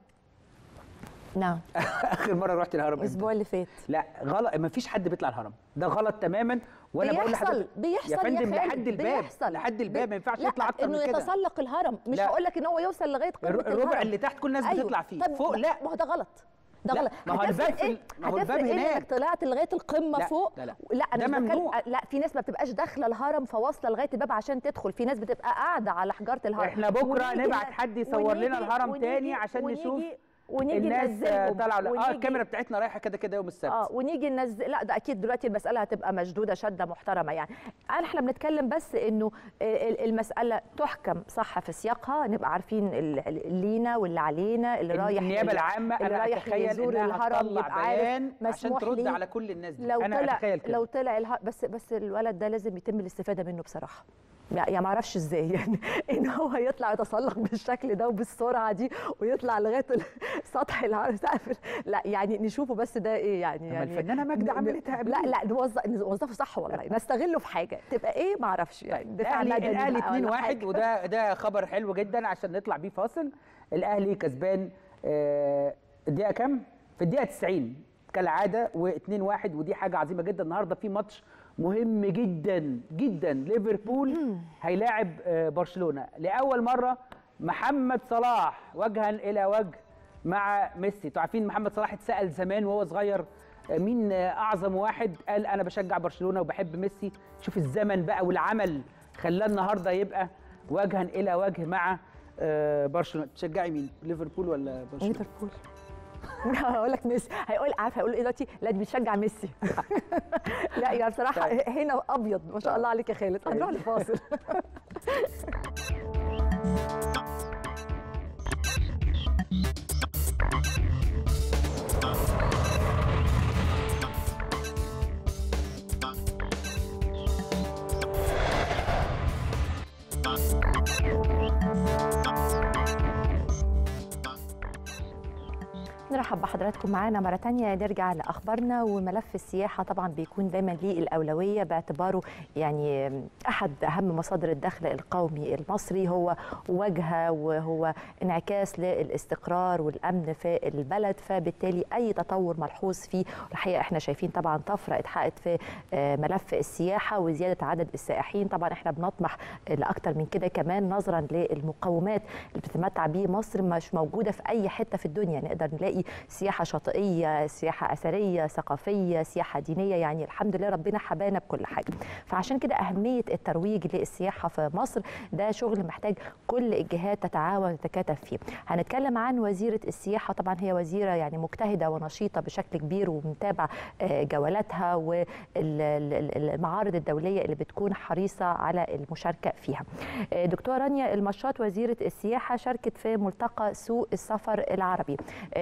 نعم. اخر مره رحت الهرم الاسبوع اللي فات. لا غلط، ما فيش حد بيطلع الهرم، ده غلط تماما. وانا بقول لحضرتك بيحصل يا فندم لحد الباب، لحد الباب ما ينفعش يطلع اكتر من كده. انه يتسلق الهرم، مش هقول لك ان هو يوصل لغايه قمه الهرم. الربع اللي تحت كل الناس بتطلع فيه، فوق لا. ما هو ده غلط، ده غلط. ما هو الباب هناك طلعت لغايه القمه فوق. لا انا مش بتكلم. لا في ناس ما بتبقاش داخله الهرم فواصله لغايه الباب عشان تدخل، في ناس بتبقى قاعده على حجاره الهرم. احنا بكره نبعت حد يصور لنا الهرم تاني عشان نشوف ونيجي ننزلهم. الكاميرا بتاعتنا رايحه كده كده يوم السبت. ونيجي ننزل. لا ده اكيد دلوقتي المساله هتبقى مشدوده شده محترمه. يعني احنا بنتكلم بس انه المساله تحكم صح في سياقها، نبقى عارفين لينا واللي علينا، اللي رايح النيابه العامه اللي رايح يزور الهرم يبقى عارف عشان ترد على كل الناس دي. لو طلع بس الولد ده لازم يتم الاستفاده منه بصراحه. يعني ما اعرفش ازاي يعني ان هو هيطلع يتسلق بالشكل ده وبالسرعه دي ويطلع لغايه سطح العرس. لا يعني نشوفه بس ده ايه يعني. يعني الفنانه ماجده عملتها قبل. لا نوظفه صح والله، نستغله في حاجه تبقى ايه ما اعرفش يعني. دفاع الاهلي 2-1 وده خبر حلو جدا عشان نطلع بيه فاصل. الاهلي كسبان الدقيقه كام؟ في الدقيقه 90 كالعاده و2-1 ودي حاجه عظيمه جدا. النهارده في ماتش مهم جدا جدا، ليفربول هيلاعب برشلونه لاول مره. محمد صلاح وجها الى وجه مع ميسي. انتوا عارفين محمد صلاح اتسال زمان وهو صغير مين اعظم واحد، قال انا بشجع برشلونه وبحب ميسي. شوف الزمن بقى والعمل خلاه النهارده يبقى وجها الى وجه مع برشلونه. تشجعي مين، ليفربول ولا برشلونه؟ ليفربول. هقول لك ميسي. هيقول عارف هيقول ايه دلوقتي؟ لا دي بتشجع ميسي. لا يا بصراحه هنا ابيض ما شاء الله عليك يا خالد. هنروح لفاصل. نرحب بحضراتكم معانا مرة تانية. نرجع لأخبارنا وملف السياحة طبعا بيكون دايما ليه الأولوية باعتباره يعني أحد أهم مصادر الدخل القومي المصري، هو وجهة وهو انعكاس للاستقرار والأمن في البلد، فبالتالي أي تطور ملحوظ فيه. الحقيقة احنا شايفين طبعا طفرة اتحققت في ملف السياحة وزيادة عدد السائحين. طبعا احنا بنطمح لأكتر من كده كمان نظرا للمقومات اللي بتتمتع بيه مصر، مش موجودة في أي حتة في الدنيا. نقدر نلاقي سياحة شاطئية، سياحة أثرية، ثقافية، سياحة دينية، يعني الحمد لله ربنا حبانا بكل حاجة. فعشان كده أهمية الترويج للسياحة في مصر ده شغل محتاج كل الجهات تتعاون وتتكاتف فيه. هنتكلم عن وزيرة السياحة، طبعا هي وزيرة يعني مجتهدة ونشيطة بشكل كبير ومتابعة جولاتها والمعارض الدولية اللي بتكون حريصة على المشاركة فيها. دكتورة رانيا المشاط وزيرة السياحة شاركت في ملتقى سوق السفر العربي.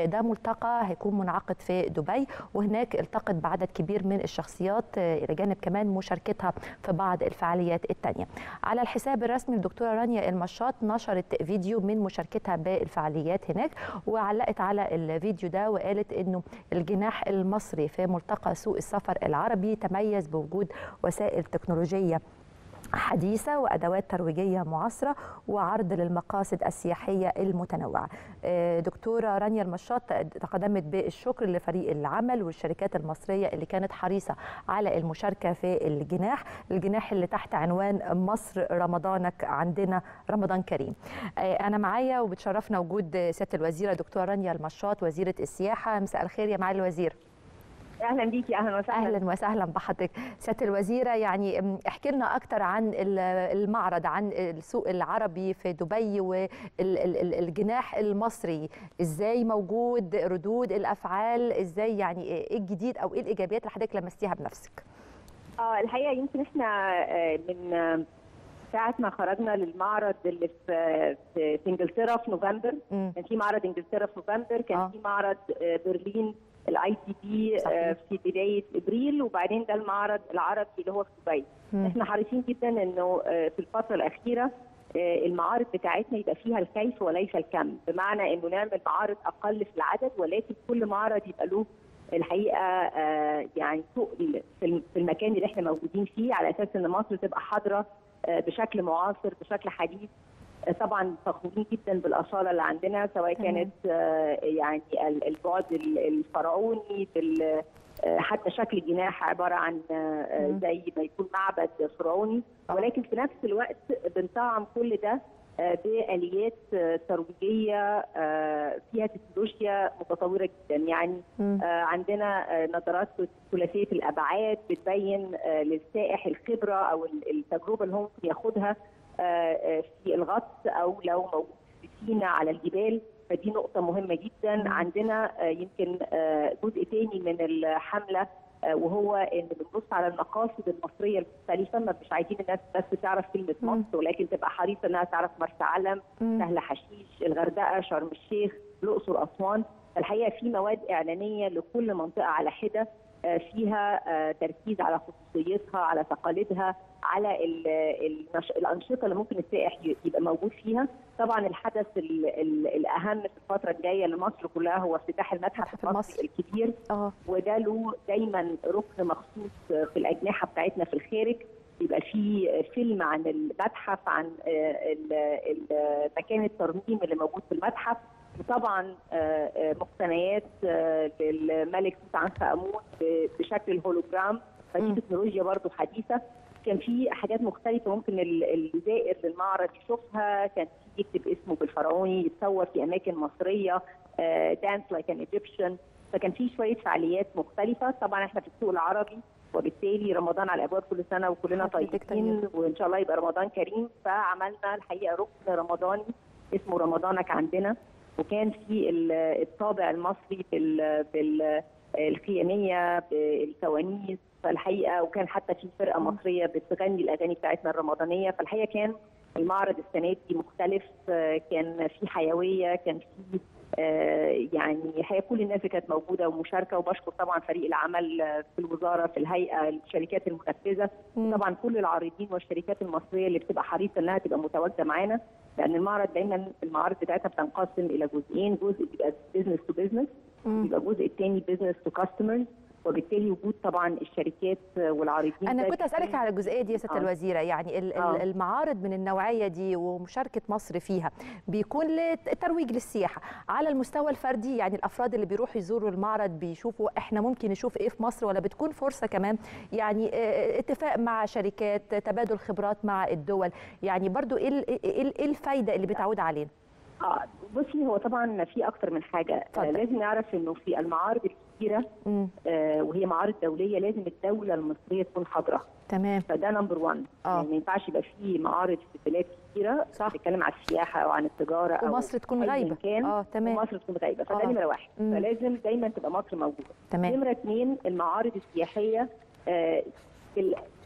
ده ملتقى هيكون منعقد في دبي، وهناك التقت بعدد كبير من الشخصيات الى جانب كمان مشاركتها في بعض الفعاليات التانية. على الحساب الرسمي الدكتورة رانيا المشاط نشرت فيديو من مشاركتها بالفعاليات هناك، وعلقت على الفيديو ده وقالت انه الجناح المصري في ملتقى سوق السفر العربي تميز بوجود وسائل تكنولوجية حديثة وأدوات ترويجية معاصرة وعرض للمقاصد السياحية المتنوعة. دكتورة رانيا المشاط تقدمت بالشكر لفريق العمل والشركات المصرية اللي كانت حريصة على المشاركة في الجناح اللي تحت عنوان مصر رمضانك عندنا رمضان كريم. أنا معايا وبتشرفنا وجود سيادة الوزيرة دكتورة رانيا المشاط وزيرة السياحة. مساء الخير يا معالي الوزير. اهلا بيكي. اهلا وسهلا. اهلا وسهلا بحضرتك سياده الوزيره. يعني احكي لنا اكتر عن المعرض، عن السوق العربي في دبي والجناح المصري، ازاي موجود، ردود الافعال ازاي، يعني ايه الجديد او ايه الايجابيات اللي حضرتك لمستيها بنفسك؟ الحقيقه يمكن احنا من ساعه ما خرجنا للمعرض اللي في انجلترا في نوفمبر، كان في معرض انجلترا في نوفمبر، كان في معرض برلين الITB في بدايه ابريل، وبعدين ده المعرض العربي اللي هو في دبي. احنا حريصين جدا انه في الفتره الاخيره المعارض بتاعتنا يبقى فيها الكيف وليس الكم، بمعنى انه نعمل معارض اقل في العدد ولكن كل معرض يبقى له الحقيقه يعني تقل في المكان اللي احنا موجودين فيه، على اساس ان مصر تبقى حاضره بشكل معاصر بشكل حديث. طبعا فخورين جدا بالاصاله اللي عندنا، سواء كانت يعني البعد الفرعوني حتى شكل الجناح عباره عن زي ما يكون معبد فرعوني، ولكن في نفس الوقت بنطعم كل ده باليات ترويجيه فيها تكنولوجيا متطوره جدا. يعني عندنا نظارات ثلاثيه الابعاد بتبين للسائح الخبره او التجربه اللي هو ممكن ياخدها في الغطس او لو موجود في سينا على الجبال، فدي نقطه مهمه جدا. عندنا يمكن جزء ثاني من الحمله وهو ان بنبص على المقاصد المصريه المختلفه، ما مش عايزين الناس بس تعرف كلمه مصر ولكن تبقى حريصه انها تعرف مرسى علم، سهل حشيش، الغردقه، شرم الشيخ، الاقصر، اسوان. الحقيقه في مواد اعلانيه لكل منطقه على حده فيها تركيز على خصوصيتها، على ثقالتها، على الأنشطة اللي ممكن السائح يبقى موجود فيها. طبعا الحدث الأهم في الفترة الجاية لمصر كلها هو افتتاح المتحف المصري الكبير، وده له دايما ركن مخصوص في الأجنحة بتاعتنا في الخارج، يبقى في فيلم عن المتحف، عن مكان الترميم اللي موجود في المتحف، وطبعا مقتنيات للملك توت عنخ آمون بشكل الهولوجرام، فدي تكنولوجيا برضو حديثة. كان في حاجات مختلفة ممكن الزائر للمعرض يشوفها، كان في يكتب اسمه بالفرعوني، يتصور في أماكن مصرية، دانس لايك ان ايجيبشن، فكان في شوية فعاليات مختلفة. طبعا احنا في السوق العربي، وبالتالي رمضان على الابواب كل سنه وكلنا طيبين، وان شاء الله يبقى رمضان كريم. فعملنا الحقيقه ركن رمضاني اسمه رمضانك عندنا، وكان في الطابع المصري بالخياميه بالتوانيس فالحقيقه، وكان حتى في فرقه مصريه بتغني الاغاني بتاعتنا الرمضانيه. فالحقيقه كان المعرض السنه دي مختلف، كان في حيويه، كان في يعني حياة، كل الناس كانت موجودة ومشاركة. وبشكر طبعا فريق العمل في الوزارة، في الهيئة، الشركات المنفذة، طبعا كل العارضين والشركات المصرية اللي بتبقى حريصة انها تبقى متواجدة معانا، لان المعرض دايما المعارض بتاعتها بتنقسم الى جزئين، جزء بيبقى بزنس تو بزنس، بيبقى الجزء الثاني بزنس تو كاستمرز، وبالتالي وجود طبعا الشركات والعارضين. انا كنت اسالك على الجزئيه دي يا سياده الوزيره، يعني المعارض من النوعيه دي ومشاركه مصر فيها بيكون للترويج للسياحه على المستوى الفردي، يعني الافراد اللي بيروحوا يزوروا المعرض بيشوفوا احنا ممكن نشوف ايه في مصر، ولا بتكون فرصه كمان يعني اتفاق مع شركات، تبادل خبرات مع الدول، يعني برضو ايه الفايده اللي بتعود علينا؟ بصي، هو طبعا في اكتر من حاجه. لازم نعرف انه في المعارض الكبيره وهي معارض دوليه لازم الدوله المصريه تكون حاضره، تمام، فده نمبر 1. يعني ما ينفعش يبقى في معارض في بلاد كبيره بتتكلم عن السياحه او عن التجاره او مصر تكون غايبه. تمام، مصر تكون غايبه، فده نمره 1. فلازم دايما تبقى مصر موجوده. تمام. نمره 2، المعارض السياحيه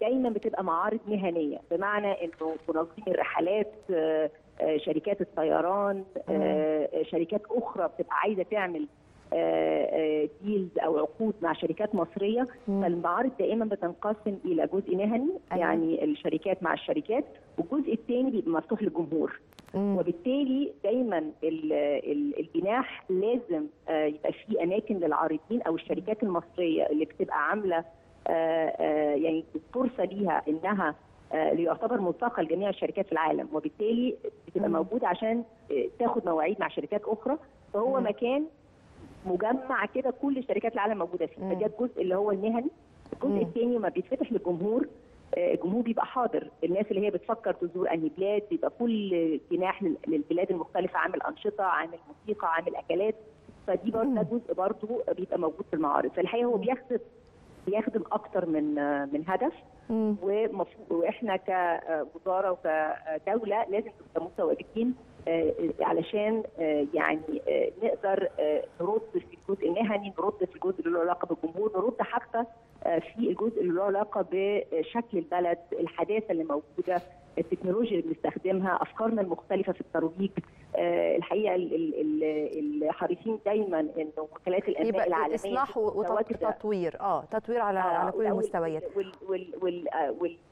دايما بتبقى معارض مهنيه، بمعنى انه منظمين الرحلات، شركات الطيران، شركات اخرى بتبقى عايزه تعمل ديلز او عقود مع شركات مصريه، فالمعارض دائما بتنقسم الى جزء مهني، يعني الشركات مع الشركات، والجزء الثاني بيبقى مفتوح للجمهور. وبالتالي دايما الجناح لازم يبقى فيه اماكن للعارضين او الشركات المصريه اللي بتبقى عامله يعني فرصه ليها انها اللي يعتبر ملتقى لجميع الشركات في العالم، وبالتالي بتبقى موجوده عشان تاخد مواعيد مع شركات اخرى، فهو مكان مجمع كده كل شركات العالم موجوده فيه. فده الجزء اللي هو المهني. الجزء الثاني ما بيتفتح للجمهور، الجمهور بيبقى حاضر، الناس اللي هي بتفكر تزور انهي بلاد، بيبقى كل جناح للبلاد المختلفه عامل انشطه، عامل موسيقى، عامل اكلات، فدي برضه ده جزء برضه بيبقى موجود في المعارض. فالحقيقه هو بيخدم اكتر من هدف، واحنا كوزاره وكدوله لازم نبقى متواجدين علشان يعني نقدر نرد في الجزء المهني، نرد في الجزء اللي له علاقه بالجمهور، نرد حتى في الجزء اللي له علاقه بشكل البلد، الحداثه اللي موجوده، التكنولوجيا اللي بنستخدمها، افكارنا المختلفه في الترويج. الحقيقه الحريصين دايما ان وكالات الانباء العالميه اصلاح وتطوير تطوير على كل المستويات،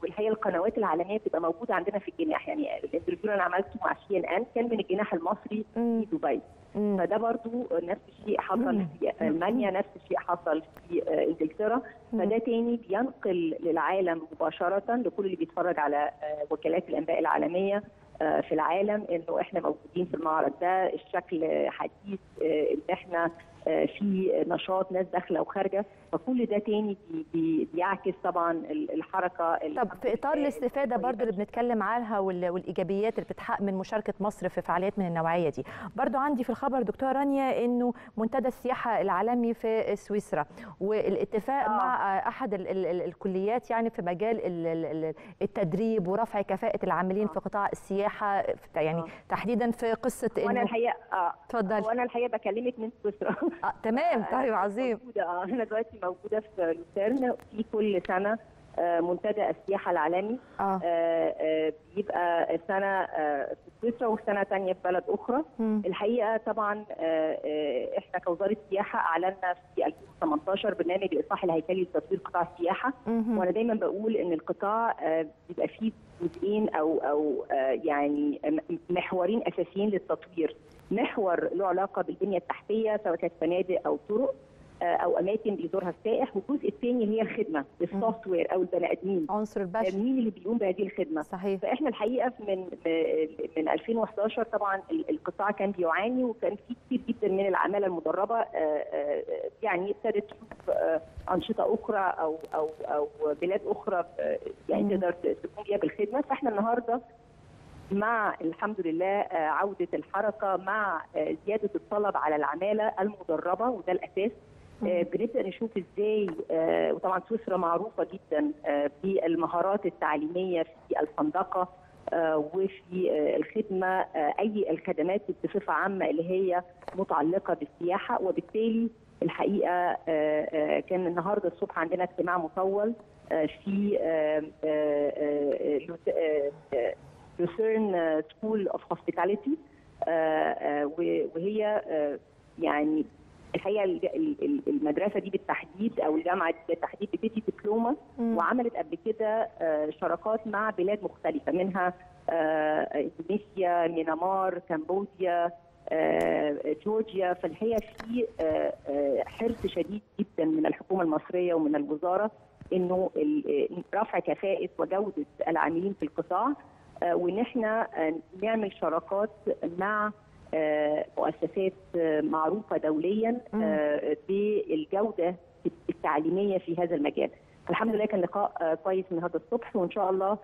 والحقيقه القنوات العالميه بتبقى موجوده عندنا في الجناح. يعني الانترفيو انا عملته مع CNN كان من الجناح المصري في دبي، فده برضو نفس الشيء حصل في المانيا، نفس الشيء حصل في انجلترا، فده تاني بينقل للعالم مباشره، لكل اللي بيتفرج على وكالات الانباء العالميه في العالم، انه احنا موجودين في المعرض ده، الشكل حديث، ان احنا في نشاط، ناس داخله وخارجه، فكل ده تاني بيعكس طبعا الحركه. طب في اطار الاستفاده برضو اللي بنتكلم عنها والايجابيات اللي بتتحقق من مشاركه مصر في فعاليات من النوعيه دي، برضو عندي في الخبر دكتوره رانيا انه منتدى السياحه العالمي في سويسرا، والاتفاق مع احد الكليات يعني في مجال التدريب ورفع كفاءه العاملين في قطاع السياحه، يعني تحديدا في قصه انه وانا الحقيقه اتفضلي. وانا الحقيقه بكلمك من سويسرا. تمام، طيب عظيم. انا دلوقتي موجوده في لوسيرن، في كل سنه منتدى السياحه العالمي بيبقى سنه في سويسرا وسنه ثانيه في بلد اخرى. الحقيقه طبعا احنا كوزاره سياحه اعلنا في 2018 برنامج الاصلاح الهيكلي لتطوير قطاع السياحه، وانا دايما بقول ان القطاع بيبقى فيه جزئين او يعني محورين اساسيين للتطوير، محور له علاقه بالبنيه التحتيه سواء كانت فنادق او طرق او اماكن بيزورها السائح، والجزء الثاني هي الخدمه، السوفت وير او البني ادمين، عنصر البشر، مين اللي بيقوم بهذه الخدمه. صحيح. فاحنا الحقيقه من 2011 طبعا القطاع كان بيعاني، وكان في كتير جدا من العماله المدربه يعني ابتدت تشوف انشطه اخرى او بلاد اخرى يعني تقدر تقوم بيها بالخدمه. فاحنا النهارده مع الحمد لله عوده الحركه، مع زياده الطلب على العماله المدربه، وده الاساس، بنبدا نشوف ازاي، وطبعا سويسرا معروفه جدا بالمهارات التعليميه في الفندقه وفي الخدمه، اي الخدمات بصفه عامه اللي هي متعلقه بالسياحه. وبالتالي الحقيقه كان النهارده الصبح عندنا اجتماع مطول في لوسيرن سكول اوف هوسبيتاليتي، وهي يعني الحقيقه المدرسه دي بالتحديد او الجامعه دي بالتحديد بتدي دبلومه، وعملت قبل كده شراكات مع بلاد مختلفه، منها اندونيسيا، ميانمار، كمبوديا، جورجيا. فالحقيقه في حرص شديد جدا من الحكومه المصريه ومن الوزاره انه رفع كفاءه وجوده العاملين في القطاع، وان احنا نعمل شراكات مع مؤسسات معروفة دوليا بالجودة التعليمية في هذا المجال. الحمد لله كان لقاء كويس من هذا الصبح، وإن شاء الله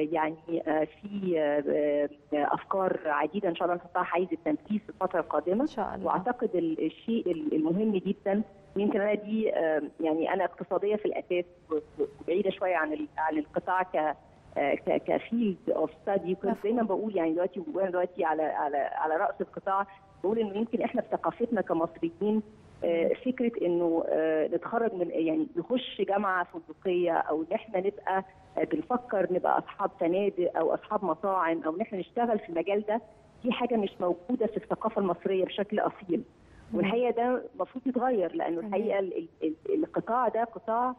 يعني في أفكار عديدة إن شاء الله نحطها حيز التنفيذ في الفترة القادمة إن شاء الله. وأعتقد الشيء المهم جدا، يمكن أنا دي يعني أنا اقتصادية في الأساس وبعيدة شوية عن القطاع كفيلد اوف ستادي، كنت دايما بقول يعني دلوقتي على راس القطاع، بقول انه يمكن احنا في ثقافتنا كمصريين فكره انه نتخرج من يعني نخش جامعه فندقيه، او ان احنا نبقى بنفكر نبقى اصحاب فنادق او اصحاب مطاعم، او ان احنا نشتغل في المجال ده، دي حاجه مش موجوده في الثقافه المصريه بشكل اصيل. والحقيقه ده المفروض يتغير، لانه الحقيقه القطاع ده قطاع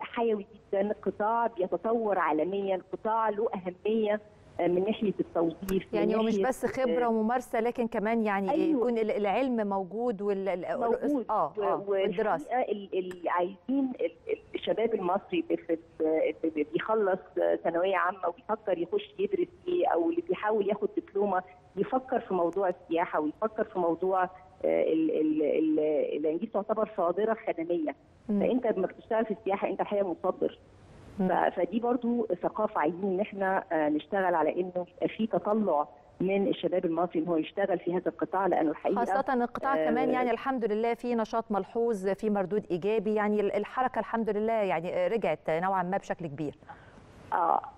حيوي جدا، قطاع بيتطور عالميا، قطاع له اهميه من ناحيه التوظيف، يعني هو مش بس خبره وممارسه، لكن كمان يعني يكون العلم موجود موجود. والدراسه عايزين الشباب المصري اللي بيخلص ثانويه عامه وبيفكر يخش يدرس ايه، او اللي بيحاول ياخد دبلومه، يفكر في موضوع السياحه ويفكر في موضوع لان دي تعتبر صادره خدميه. فانت لما بتشتغل في السياحه انت الحقيقه مصدر، فدي برضو ثقافه عايزين ان احنا نشتغل على انه يبقى في تطلع من الشباب المصري ان هو يشتغل في هذا القطاع، لانه الحقيقه خاصه القطاع كمان يعني الحمد لله في نشاط ملحوظ، في مردود ايجابي، يعني الحركه الحمد لله يعني رجعت نوعا ما بشكل كبير.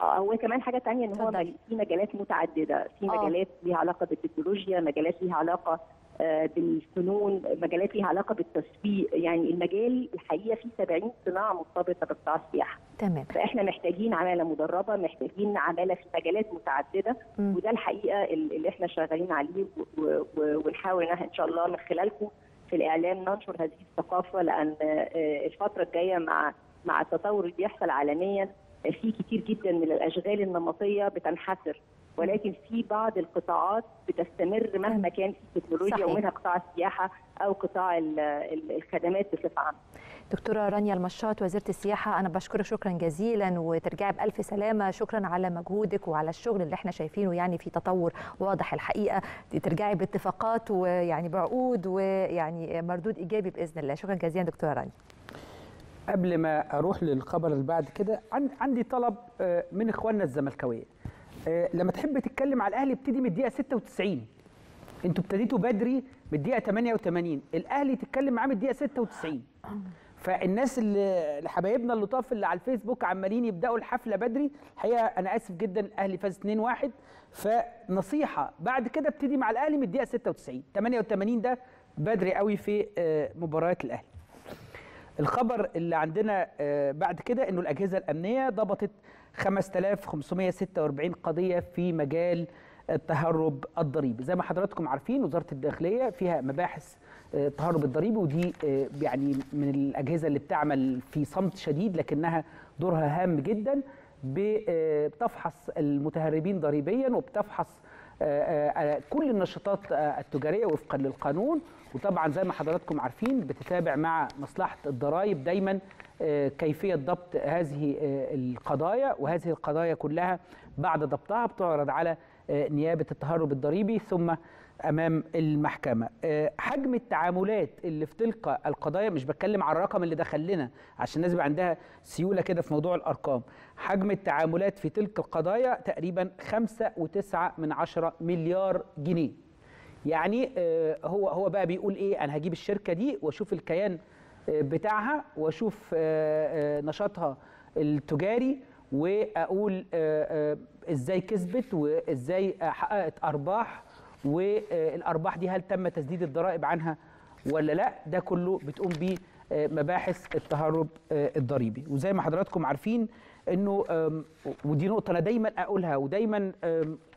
هو كمان حاجه ثانيه ان هو في مجالات متعدده، في مجالات ليها علاقه بالتكنولوجيا، مجالات ليها علاقه بالفنون، مجالات ليها علاقه بالتسويق، يعني المجال الحقيقه فيه 70 صناعه مرتبطه بقطاع السياحه. تمام. فاحنا محتاجين عماله مدربه، محتاجين عماله في مجالات متعدده، وده الحقيقه اللي احنا شغالين عليه، ونحاول ان شاء الله من خلالكم في الاعلام ننشر هذه الثقافه، لان الفتره الجايه مع التطور اللي بيحصل عالميا في كتير جدا من الاشغال النمطيه بتنحسر، ولكن في بعض القطاعات بتستمر مهما كان في التكنولوجيا، ومنها قطاع السياحه او قطاع الخدمات بصفه عامه. دكتوره رانيا المشاط وزيره السياحه، انا بشكرك شكرا جزيلا، وترجعي بالف سلامه. شكرا على مجهودك وعلى الشغل اللي احنا شايفينه، يعني في تطور واضح الحقيقه، ترجعي باتفاقات ويعني بعقود ويعني مردود ايجابي باذن الله. شكرا جزيلا دكتوره رانيا. قبل ما اروح للخبر اللي بعد كده، عندي طلب من اخواننا الزملكاويه، لما تحب تتكلم على الاهلي ابتدي من الدقيقه 96. انتوا ابتديتوا بدري من الدقيقه 88، الاهلي تتكلم معاه من الدقيقه 96. فالناس اللي حبايبنا اللطاف اللي على الفيسبوك عمالين يبداوا الحفله بدري، الحقيقه انا اسف جدا، الاهلي فاز 2-1. فنصيحه بعد كده ابتدي مع الاهلي من الدقيقه 96، 88 ده بدري قوي في مباريات الاهلي. الخبر اللي عندنا بعد كده انه الاجهزه الامنيه ضبطت 5546 قضيه في مجال التهرب الضريبي. زي ما حضراتكم عارفين وزاره الداخليه فيها مباحث التهرب الضريبي، ودي يعني من الاجهزه اللي بتعمل في صمت شديد لكنها دورها هام جدا، بتفحص المتهربين ضريبيا وبتفحص كل النشاطات التجاريه وفقا للقانون، وطبعا زي ما حضراتكم عارفين بتتابع مع مصلحه الضرائب دايما كيفيه ضبط هذه القضايا، وهذه القضايا كلها بعد ضبطها بتعرض على نيابه التهرب الضريبي ثم امام المحكمه. حجم التعاملات اللي في تلك القضايا، مش بتكلم على الرقم اللي دخل لنا عشان الناس يبقى عندها سيوله كده في موضوع الارقام، حجم التعاملات في تلك القضايا تقريبا 5.9 مليار جنيه. يعني هو بقى بيقول ايه، انا هجيب الشركه دي واشوف الكيان بتاعها واشوف نشاطها التجاري واقول ازاي كسبت وازاي حققت ارباح، والارباح دي هل تم تسديد الضرائب عنها ولا لا. ده كله بتقوم بيه مباحث التهرب الضريبي. وزي ما حضراتكم عارفين انه، ودي نقطه انا دايما اقولها ودايما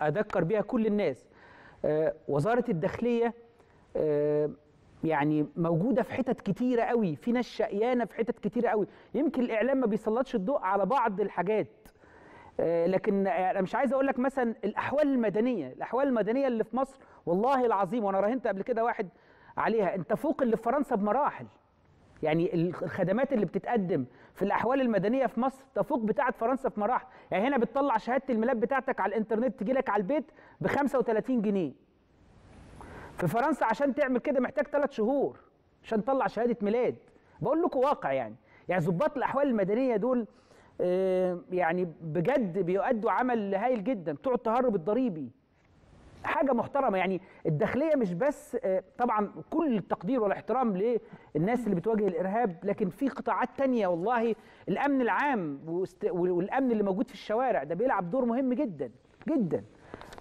اذكر بيها كل الناس، وزاره الداخليه يعني موجوده في حتت كتيره قوي، في ناس شقيانه في حتت كتيره قوي، يمكن الاعلام ما بيسلطش الضوء على بعض الحاجات، لكن انا مش عايز اقول لك مثلا الاحوال المدنيه اللي في مصر والله العظيم، وانا راهنت قبل كده واحد عليها، انت فوق اللي في فرنسا بمراحل. يعني الخدمات اللي بتتقدم في الاحوال المدنيه في مصر تفوق بتاعه فرنسا في مراحل. يعني هنا بتطلع شهاده الميلاد بتاعتك على الانترنت تجي لك على البيت ب 35 جنيه. في فرنسا عشان تعمل كده محتاج 3 شهور عشان تطلع شهاده ميلاد. بقول لكم واقع يعني ضباط الاحوال المدنيه دول يعني بجد بيؤدوا عمل هايل جدا، بتوع التهرب الضريبي حاجه محترمه. يعني الداخليه مش بس، طبعا كل التقدير والاحترام للناس اللي بتواجه الارهاب، لكن في قطاعات تانية والله الامن العام والامن اللي موجود في الشوارع ده بيلعب دور مهم جدا جدا.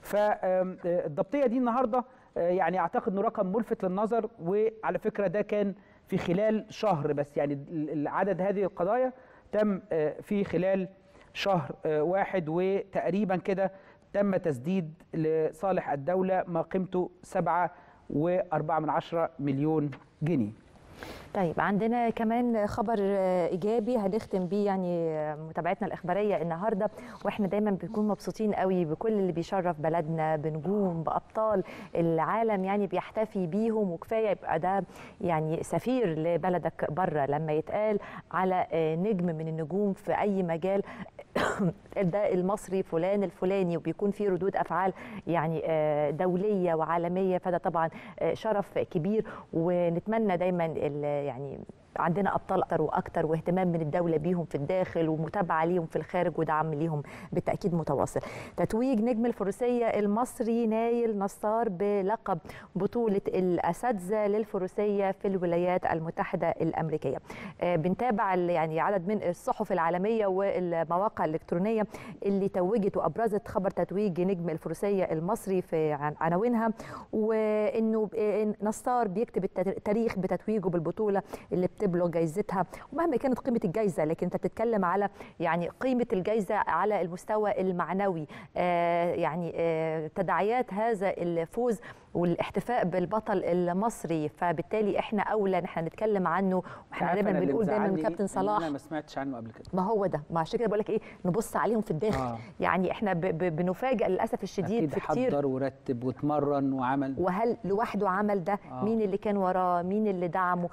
فالضبطيه دي النهارده يعني اعتقد انه رقم ملفت للنظر، وعلى فكره ده كان في خلال شهر بس، يعني عدد هذه القضايا تم في خلال شهر واحد، وتقريبا كده تم تسديد لصالح الدولة ما قيمته 7.4 مليون جنيه. طيب عندنا كمان خبر ايجابي هنختم بيه يعني متابعتنا الاخباريه النهارده، واحنا دايما بنكون مبسوطين قوي بكل اللي بيشرف بلدنا بنجوم بابطال العالم يعني بيحتفي بيهم، وكفايه يبقى ده يعني سفير لبلدك بره لما يتقال على نجم من النجوم في اي مجال ده المصري فلان الفلاني، وبيكون في ردود افعال يعني دوليه وعالميه، فده طبعا شرف كبير، ونتمنى دايما يعني عندنا ابطال اكتر واكتر، واهتمام من الدوله بيهم في الداخل ومتابعه ليهم في الخارج ودعم ليهم بالتاكيد متواصل. تتويج نجم الفروسيه المصري نايل نصار بلقب بطوله الاساتذه للفروسيه في الولايات المتحده الامريكيه. بنتابع يعني عدد من الصحف العالميه والمواقع الالكترونيه اللي توجت وابرزت خبر تتويج نجم الفروسيه المصري في عناوينها، وانه نصار بيكتب التاريخ بتتويجه بالبطوله اللي بلو جايزتها، ومهما كانت قيمه الجايزه لكن انت بتتكلم على يعني قيمه الجايزه على المستوى المعنوي. يعني تداعيات هذا الفوز والاحتفاء بالبطل المصري، فبالتالي احنا اولى ان احنا نتكلم عنه، واحنا دايما بنقول دايما كابتن صلاح انا ما سمعتش عنه قبل كده، ما هو ده، ما عشان كده بقول لك ايه، نبص عليهم في الداخل. يعني احنا بنفاجئ للاسف الشديد في كتير، حضر ورتب واتمرن وعمل، وهل لوحده عمل ده؟ مين اللي كان وراه؟ مين اللي دعمه؟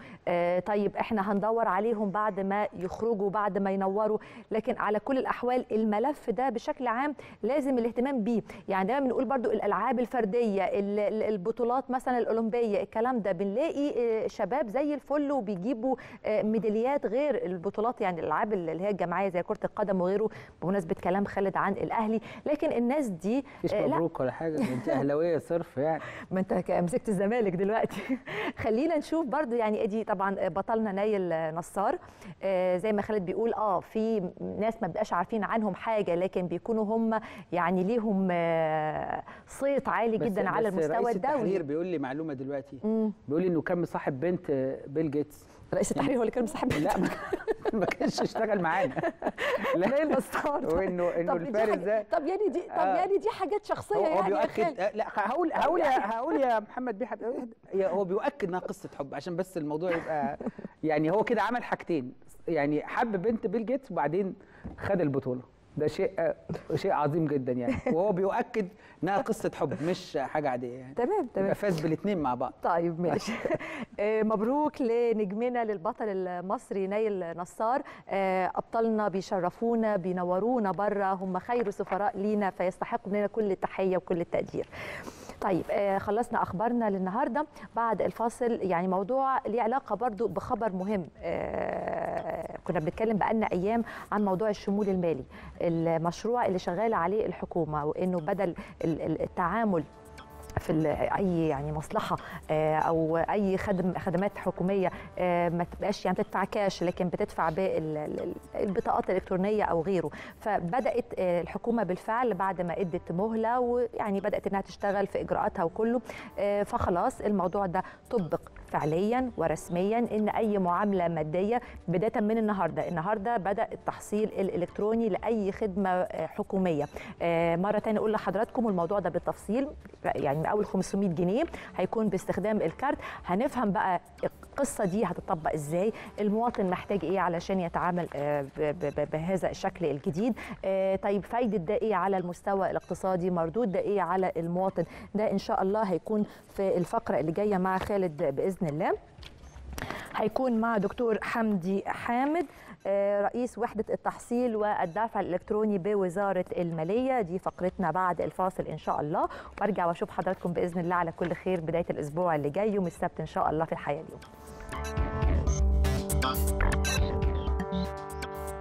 طيب احنا هندور عليهم بعد ما يخرجوا بعد ما ينوروا، لكن على كل الاحوال الملف ده بشكل عام لازم الاهتمام بيه. يعني دايما بنقول برضو الالعاب الفرديه، البطولات مثلا الاولمبيه، الكلام ده بنلاقي شباب زي الفل وبيجيبوا ميداليات غير البطولات، يعني الالعاب اللي هي الجماعيه زي كره القدم وغيره، بمناسبه كلام خالد عن الاهلي. لكن الناس دي مش مبروك ولا حاجه، انت اهلاويه صرف يعني، ما انت مسكت الزمالك دلوقتي. خلينا نشوف برضو يعني ادي طبعا بطلنا نايل نصار، زي ما خالد بيقول في ناس ما بقاش عارفين عنهم حاجه، لكن بيكونوا هم يعني ليهم صيت عالي جدا على المستوى الدولي. بس رئيس التحرير بيقول لي معلومه دلوقتي، بيقول لي انه كان مصاحب بنت بيل جيتس. رئيس التحرير هو اللي كان مصاحب. لا ما كانش اشتغل معانا نايل نصار. وانه الفارس ده طب يعني دي حاجات شخصيه هو يعني بيؤكد. لا هقول يا محمد بيه هو بيؤكد انها قصه حب عشان بس الموضوع يبقى يعني هو كده عمل حاجتين، يعني حب بنت بيل جيتس وبعدين خد البطوله. ده شيء عظيم جدا يعني، وهو بيؤكد انها قصه حب مش حاجه عاديه يعني. تمام فاز بالاثنين مع بعض. طيب ماشي. مبروك لنجمنا للبطل المصري نايل نصار. ابطالنا بيشرفونا بينورونا بره، هم خير سفراء لينا فيستحقوا مننا كل التحيه وكل التقدير. طيب خلصنا اخبارنا للنهارده. بعد الفاصل يعني موضوع ليه علاقه برضو بخبر مهم، كنا بنتكلم بقالنا ايام عن موضوع الشمول المالي، المشروع اللي شغاله عليه الحكومه، وانه بدل التعامل في اي يعني مصلحه او اي خدمات حكوميه ما تبقاش يعني بتدفع كاش لكن بتدفع بالبطاقات الالكترونيه او غيره، فبدات الحكومه بالفعل بعد ما ادت مهله ويعني بدات انها تشتغل في اجراءاتها وكله، فخلاص الموضوع ده طبق فعليا ورسميا ان اي معامله ماديه بدايه من النهارده بدا التحصيل الالكتروني لاي خدمه حكوميه. مره ثانيه اقول لحضراتكم الموضوع ده بالتفصيل، يعني من اول 500 جنيه هيكون باستخدام الكارت. هنفهم بقى القصه دي هتطبق ازاي، المواطن محتاج ايه علشان يتعامل بهذا الشكل الجديد. طيب فايده ده ايه على المستوى الاقتصادي، مردود ده ايه على المواطن، ده ان شاء الله هيكون في الفقره اللي جايه مع خالد باذن الله. هيكون مع دكتور حمدي حامد رئيس وحدة التحصيل والدفع الإلكتروني بوزارة المالية. دي فقرتنا بعد الفاصل إن شاء الله، وأرجع وأشوف حضراتكم بإذن الله على كل خير بداية الأسبوع اللي جاي يوم السبت إن شاء الله في الحياة اليوم.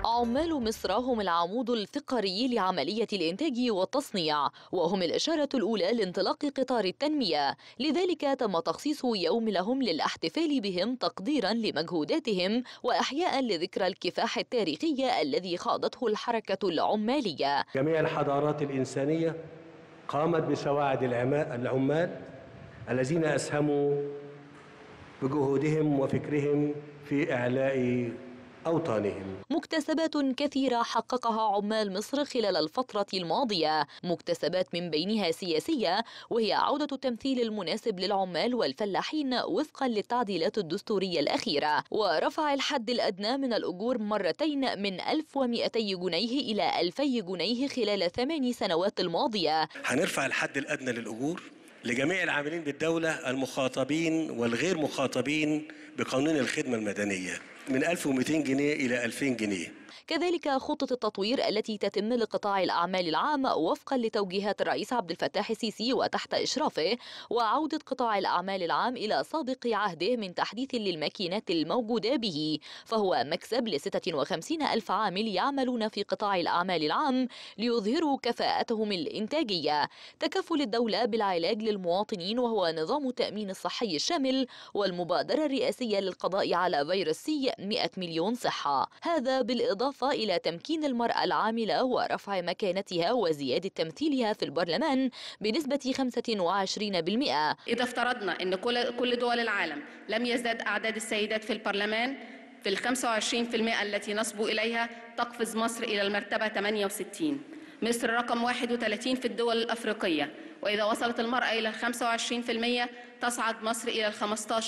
عمال مصر هم العمود الفقري لعملية الإنتاج والتصنيع، وهم الإشارة الأولى لانطلاق قطار التنمية، لذلك تم تخصيص يوم لهم للاحتفال بهم تقديرا لمجهوداتهم وإحياء لذكرى الكفاح التاريخي الذي خاضته الحركة العمالية. جميع الحضارات الإنسانية قامت بسواعد العمال الذين أسهموا بجهودهم وفكرهم في إعلاء أوطانهم. مكتسبات كثيرة حققها عمال مصر خلال الفترة الماضية، مكتسبات من بينها سياسية وهي عودة التمثيل المناسب للعمال والفلاحين وفقا للتعديلات الدستورية الأخيرة، ورفع الحد الأدنى من الأجور مرتين من 1200 جنيه إلى 2000 جنيه خلال 8 سنوات الماضية. هنرفع الحد الأدنى للأجور لجميع العاملين بالدولة المخاطبين والغير مخاطبين بقانون الخدمة المدنية من 1200 جنيه إلى 2000 جنيه. كذلك خطة التطوير التي تتم لقطاع الأعمال العام وفقا لتوجيهات الرئيس عبد الفتاح السيسي وتحت إشرافه، وعودة قطاع الأعمال العام إلى سابق عهده من تحديث للماكينات الموجودة به، فهو مكسب ل56,000 عامل يعملون في قطاع الأعمال العام ليظهروا كفاءتهم الإنتاجية. تكفل الدولة بالعلاج للمواطنين وهو نظام التأمين الصحي الشامل، والمبادرة الرئاسية للقضاء على فيروس سي 100 مليون صحة، هذا بالإضافة إلى تمكين المرأة العاملة ورفع مكانتها وزيادة تمثيلها في البرلمان بنسبة 25%. إذا افترضنا أن كل دول العالم لم يزداد أعداد السيدات في البرلمان في ال 25% التي نصبوا إليها، تقفز مصر إلى المرتبة 68. مصر رقم 31 في الدول الأفريقية، وإذا وصلت المرأة إلى 25% تصعد مصر إلى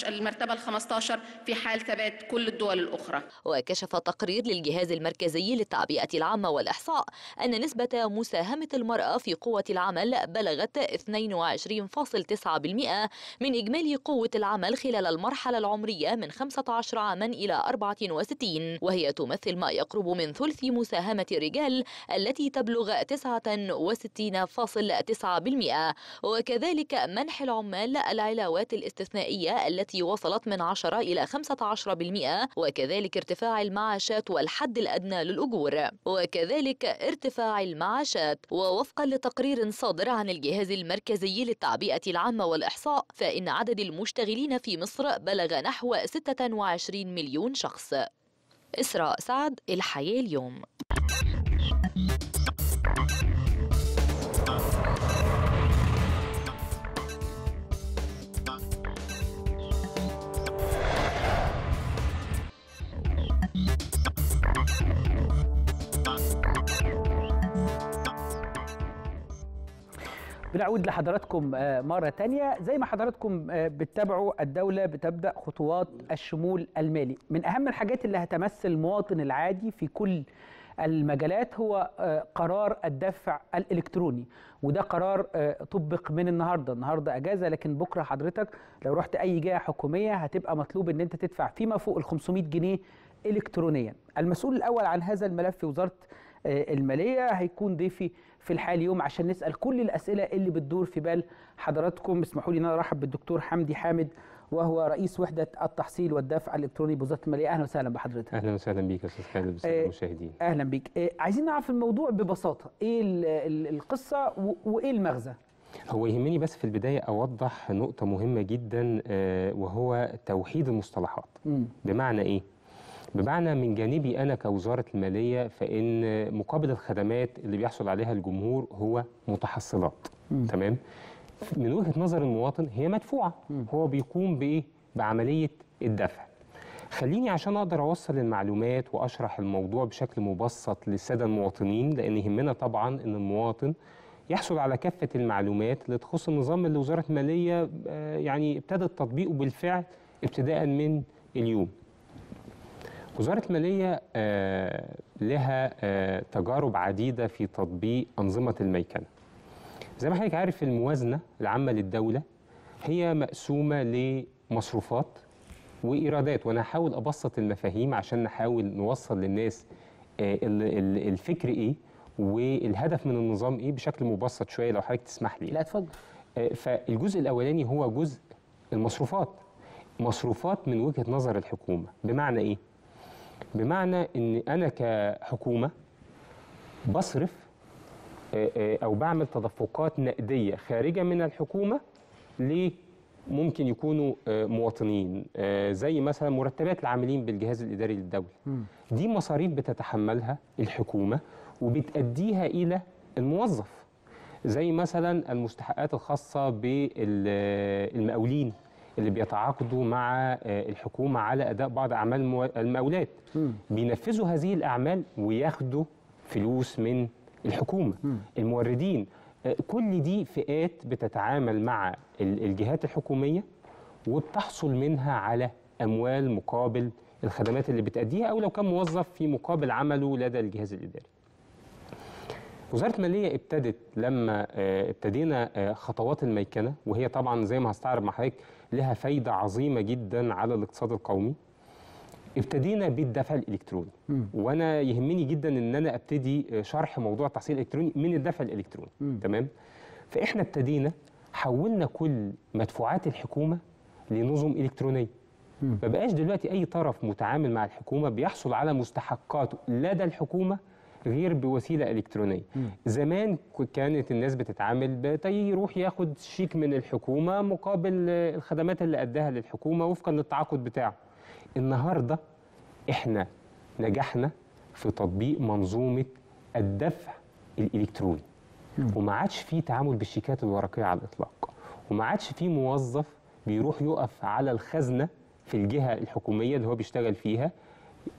المرتبة 15 في حال ثبات كل الدول الأخرى. وكشف تقرير للجهاز المركزي للتعبئة العامة والإحصاء أن نسبة مساهمة المرأة في قوة العمل بلغت 22.9% من إجمالي قوة العمل خلال المرحلة العمرية من 15 عاما إلى 64، وهي تمثل ما يقرب من ثلث مساهمة الرجال التي تبلغ 69.9%. وكذلك منح العمال العلاوات الاستثنائية التي وصلت من 10 إلى 15%، وكذلك ارتفاع المعاشات والحد الأدنى للأجور ووفقا لتقرير صادر عن الجهاز المركزي للتعبئة العامة والإحصاء فإن عدد المشتغلين في مصر بلغ نحو 26 مليون شخص. إسراء سعد، الحياة اليوم. بنعود لحضراتكم مرة تانية. زي ما حضراتكم بتتابعوا، الدولة بتبدأ خطوات الشمول المالي. من أهم الحاجات اللي هتمس المواطن العادي في كل المجالات هو قرار الدفع الإلكتروني، وده قرار طبق من النهاردة أجازة، لكن بكرة حضرتك لو رحت أي جهة حكومية هتبقى مطلوب أن أنت تدفع فيما فوق ال 500 جنيه إلكترونيا. المسؤول الأول عن هذا الملف في وزارة المالية هيكون ضيفي في الحياة اليوم عشان نسأل كل الأسئلة اللي بتدور في بال حضراتكم. اسمحوا لي أن أنا أرحب بالدكتور حمدي حامد، وهو رئيس وحدة التحصيل والدفع الإلكتروني بوزارة المالية. أهلا وسهلا بحضرتك. أهلا وسهلا بيك يا أستاذ خالد، وسهلا المشاهدين. أهلا بيك. عايزين نعرف الموضوع ببساطة، إيه القصة وإيه المغزى؟ هو يهمني بس في البداية أوضح نقطة مهمة جدا، وهو توحيد المصطلحات. بمعنى إيه؟ بمعنى من جانبي أنا كوزارة المالية، فإن مقابل الخدمات اللي بيحصل عليها الجمهور هو متحصلات. تمام؟ من وجهة نظر المواطن هي مدفوعة، هو بيقوم بإيه؟ بعملية الدفع. خليني عشان أقدر أوصل المعلومات وأشرح الموضوع بشكل مبسط للسادة المواطنين، لأن يهمنا طبعاً إن المواطن يحصل على كافة المعلومات اللي تخص النظام اللي وزارة المالية يعني ابتدت تطبيقه بالفعل ابتداءً من اليوم. وزارة المالية لها تجارب عديدة في تطبيق أنظمة الميكنة. زي ما حضرتك عارف، الموازنة العامة للدولة هي مقسومة لمصروفات وإيرادات، وأنا هحاول أبسط المفاهيم عشان نحاول نوصل للناس الفكر إيه والهدف من النظام إيه بشكل مبسط شوية لو حضرتك تسمح لي. لا اتفضل. فالجزء الأولاني هو جزء المصروفات. مصروفات من وجهة نظر الحكومة، بمعنى إيه؟ بمعنى إن أنا كحكومة بصرف أو بعمل تدفقات نقدية خارجة من الحكومة لممكن يكونوا مواطنين، زي مثلا مرتبات العاملين بالجهاز الإداري للدولة. دي مصاريف بتتحملها الحكومة وبتأديها إلى الموظف، زي مثلا المستحقات الخاصة بالمقاولين اللي بيتعاقدوا مع الحكومة على أداء بعض أعمال المقاولات، بينفذوا هذه الأعمال وياخدوا فلوس من الحكومة. الموردين، كل دي فئات بتتعامل مع الجهات الحكومية وبتحصل منها على أموال مقابل الخدمات اللي بتأديها، أو لو كان موظف في مقابل عمله لدى الجهاز الإداري. وزارة المالية ابتدت لما ابتدينا خطوات الميكنة، وهي طبعا زي ما هستعرض مع حضرتك لها فايدة عظيمة جدا على الاقتصاد القومي، ابتدينا بالدفع الالكتروني. وانا يهمني جدا ان انا ابتدي شرح موضوع التحصيل الالكتروني من الدفع الالكتروني. تمام؟ فاحنا ابتدينا حولنا كل مدفوعات الحكومه لنظم الكترونيه. ما بقاش دلوقتي اي طرف متعامل مع الحكومه بيحصل على مستحقاته لدى الحكومه غير بوسيله الكترونيه. زمان كانت الناس بتتعامل يروح ياخد شيك من الحكومه مقابل الخدمات اللي اداها للحكومه وفقا للتعاقد بتاعه. النهارده احنا نجحنا في تطبيق منظومه الدفع الالكتروني، وما عادش في تعامل بالشيكات الورقيه على الاطلاق، وما عادش في موظف بيروح يقف على الخزنه في الجهه الحكوميه اللي هو بيشتغل فيها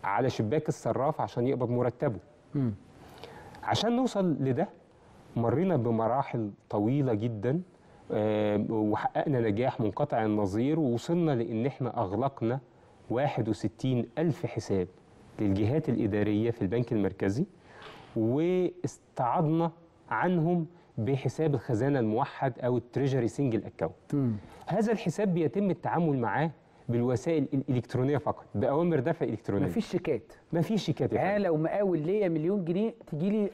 على شباك الصراف عشان يقبض مرتبه. عشان نوصل لده مرينا بمراحل طويله جدا، وحققنا نجاح منقطع النظير، ووصلنا لان احنا اغلقنا 61,000 حساب للجهات الإدارية في البنك المركزي، واستعضنا عنهم بحساب الخزانة الموحد أو التريجري سنجل أكاونت. هذا الحساب بيتم التعامل معاه بالوسائل الإلكترونية فقط، بأوامر دفع إلكترونية. مفيش شيكات. مفيش شيكات. يعني لو مقاول ليا مليون جنيه تجي لي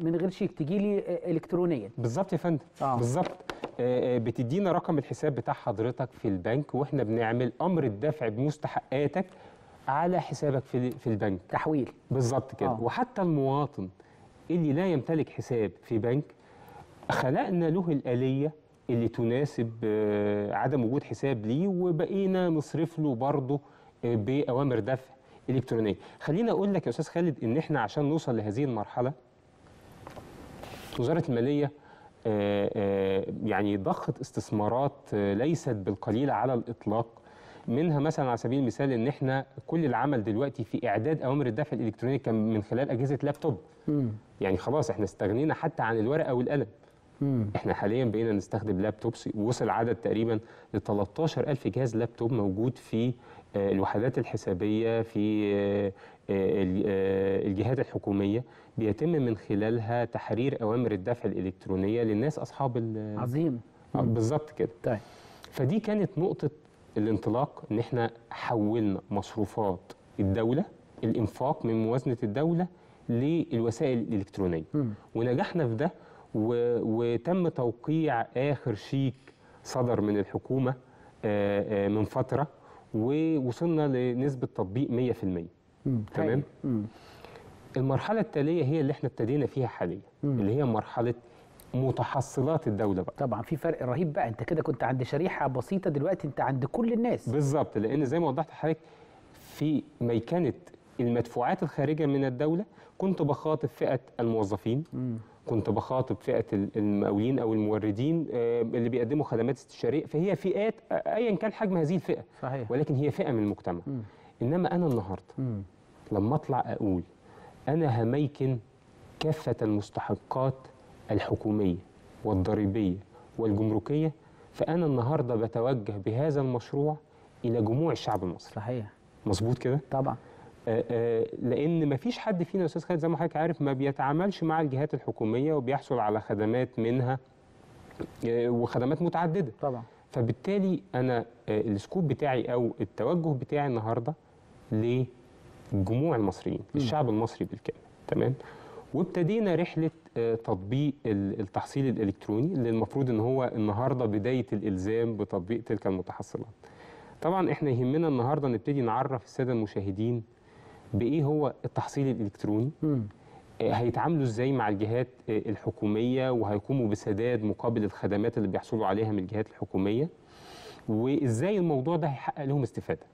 من غير شيك، تجي لي إلكترونيا. بالظبط يا فندم. بالظبط. بتدينا رقم الحساب بتاع حضرتك في البنك، واحنا بنعمل امر الدفع بمستحقاتك على حسابك في البنك. تحويل. بالظبط كده. وحتى المواطن اللي لا يمتلك حساب في بنك خلقنا له الآلية اللي تناسب عدم وجود حساب ليه، وبقينا نصرف له برضه بأوامر دفع إلكترونية. خليني أقول لك يا أستاذ خالد إن احنا عشان نوصل لهذه المرحلة وزارة المالية يعني ضخت استثمارات ليست بالقليلة على الإطلاق. منها مثلا على سبيل المثال إن احنا كل العمل دلوقتي في إعداد أوامر الدفع الإلكترونية كان من خلال أجهزة لابتوب. يعني خلاص احنا استغنينا حتى عن الورقة والقلم، احنا حاليا بقينا نستخدم لابتوبس، ووصل عدد تقريبا ل 13,000 جهاز لابتوب موجود في الوحدات الحسابيه في الجهات الحكوميه، بيتم من خلالها تحرير اوامر الدفع الالكترونيه للناس اصحاب عظيم بالظبط كده. طيب فدي كانت نقطه الانطلاق، ان احنا حولنا مصروفات الدوله، الانفاق من موازنه الدوله للوسائل الالكترونيه، ونجحنا في ده. وتم توقيع آخر شيك صدر من الحكومة من فترة، ووصلنا لنسبة تطبيق 100%. تمام؟ المرحلة التالية هي اللي احنا ابتدينا فيها حاليا، اللي هي مرحلة متحصلات الدولة بقى. طبعا في فرق رهيب بقى، انت كده كنت عند شريحة بسيطة، دلوقتي انت عند كل الناس. بالظبط، لأن زي ما وضحت لحضرتك في ميكنة المدفوعات الخارجة من الدولة كنت بخاطب فئة الموظفين، كنت بخاطب فئة المقاولين أو الموردين اللي بيقدموا خدمات استشارية، فهي فئات أيا كان حجم هذه الفئة. صحيح. ولكن هي فئة من المجتمع. إنما أنا النهاردة لما أطلع أقول أنا هميكن كافة المستحقات الحكومية والضريبية والجمركية، فأنا النهاردة بتوجه بهذا المشروع إلى جموع الشعب المصري. صحيح. مظبوط كده؟ طبعا. لأن مفيش حد فينا يا أستاذ خالد زي ما حضرتك عارف ما بيتعاملش مع الجهات الحكومية وبيحصل على خدمات منها وخدمات متعددة. طبعا. فبالتالي أنا السكوب بتاعي أو التوجه بتاعي النهاردة لجموع المصريين، الشعب المصري بالكامل. تمام؟ وابتدينا رحلة تطبيق التحصيل الإلكتروني اللي المفروض إن هو النهاردة بداية الإلزام بتطبيق تلك المتحصلات. طبعا إحنا يهمنا النهاردة نبتدي نعرف السادة المشاهدين بإيه هو التحصيل الإلكتروني؟ هيتعاملوا إزاي مع الجهات الحكومية، وهيقوموا بسداد مقابل الخدمات اللي بيحصلوا عليها من الجهات الحكومية، وإزاي الموضوع ده هيحقق لهم استفادة.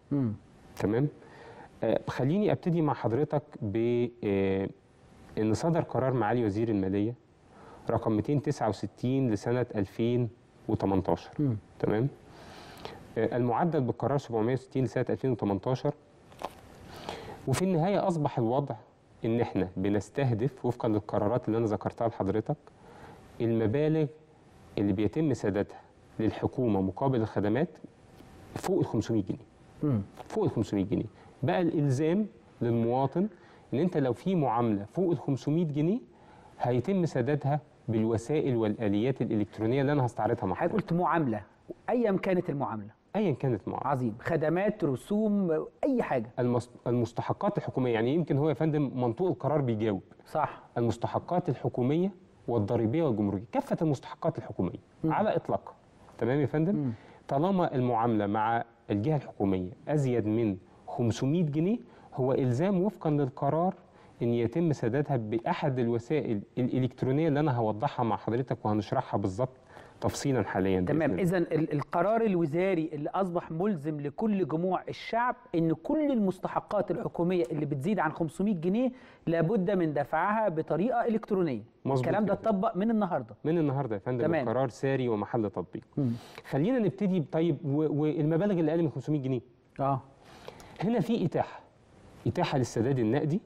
تمام؟ خليني أبتدي مع حضرتك بإن صدر قرار معالي وزير المالية رقم 269 لسنة 2018. تمام؟ المعدل بالقرار 760 لسنة 2018. وفي النهاية أصبح الوضع إن إحنا بنستهدف وفقا للقرارات اللي أنا ذكرتها لحضرتك المبالغ اللي بيتم سدادها للحكومة مقابل الخدمات فوق ال 500 جنيه. فوق ال 500 جنيه بقى الإلزام للمواطن إن أنت لو في معاملة فوق ال 500 جنيه هيتم سدادها بالوسائل والآليات الإلكترونية اللي أنا هستعرضها معاك. حضرتك قلت معاملة، أيا كانت المعاملة. ايا كانت معاملة. عظيم. خدمات، رسوم، اي حاجه. المستحقات الحكوميه، يعني يمكن هو يا فندم منطوق القرار بيجاوب. صح. المستحقات الحكوميه والضريبيه والجمركيه، كافه المستحقات الحكوميه على اطلاقها. تمام يا فندم؟ طالما المعامله مع الجهه الحكوميه ازيد من 500 جنيه هو الزام وفقا للقرار ان يتم سدادها باحد الوسائل الالكترونيه اللي انا هوضحها مع حضرتك وهنشرحها بالظبط تفصيلا حاليا. تمام. اذا القرار الوزاري اللي اصبح ملزم لكل جموع الشعب ان كل المستحقات الحكوميه اللي بتزيد عن 500 جنيه لابد من دفعها بطريقه الكترونيه. مظبوط. الكلام ده اتطبق من النهارده. من النهارده يا فندم. القرار ساري ومحل تطبيق. خلينا نبتدي. طيب والمبالغ اللي اقل من 500 جنيه؟ هنا في اتاحه للسداد النقدي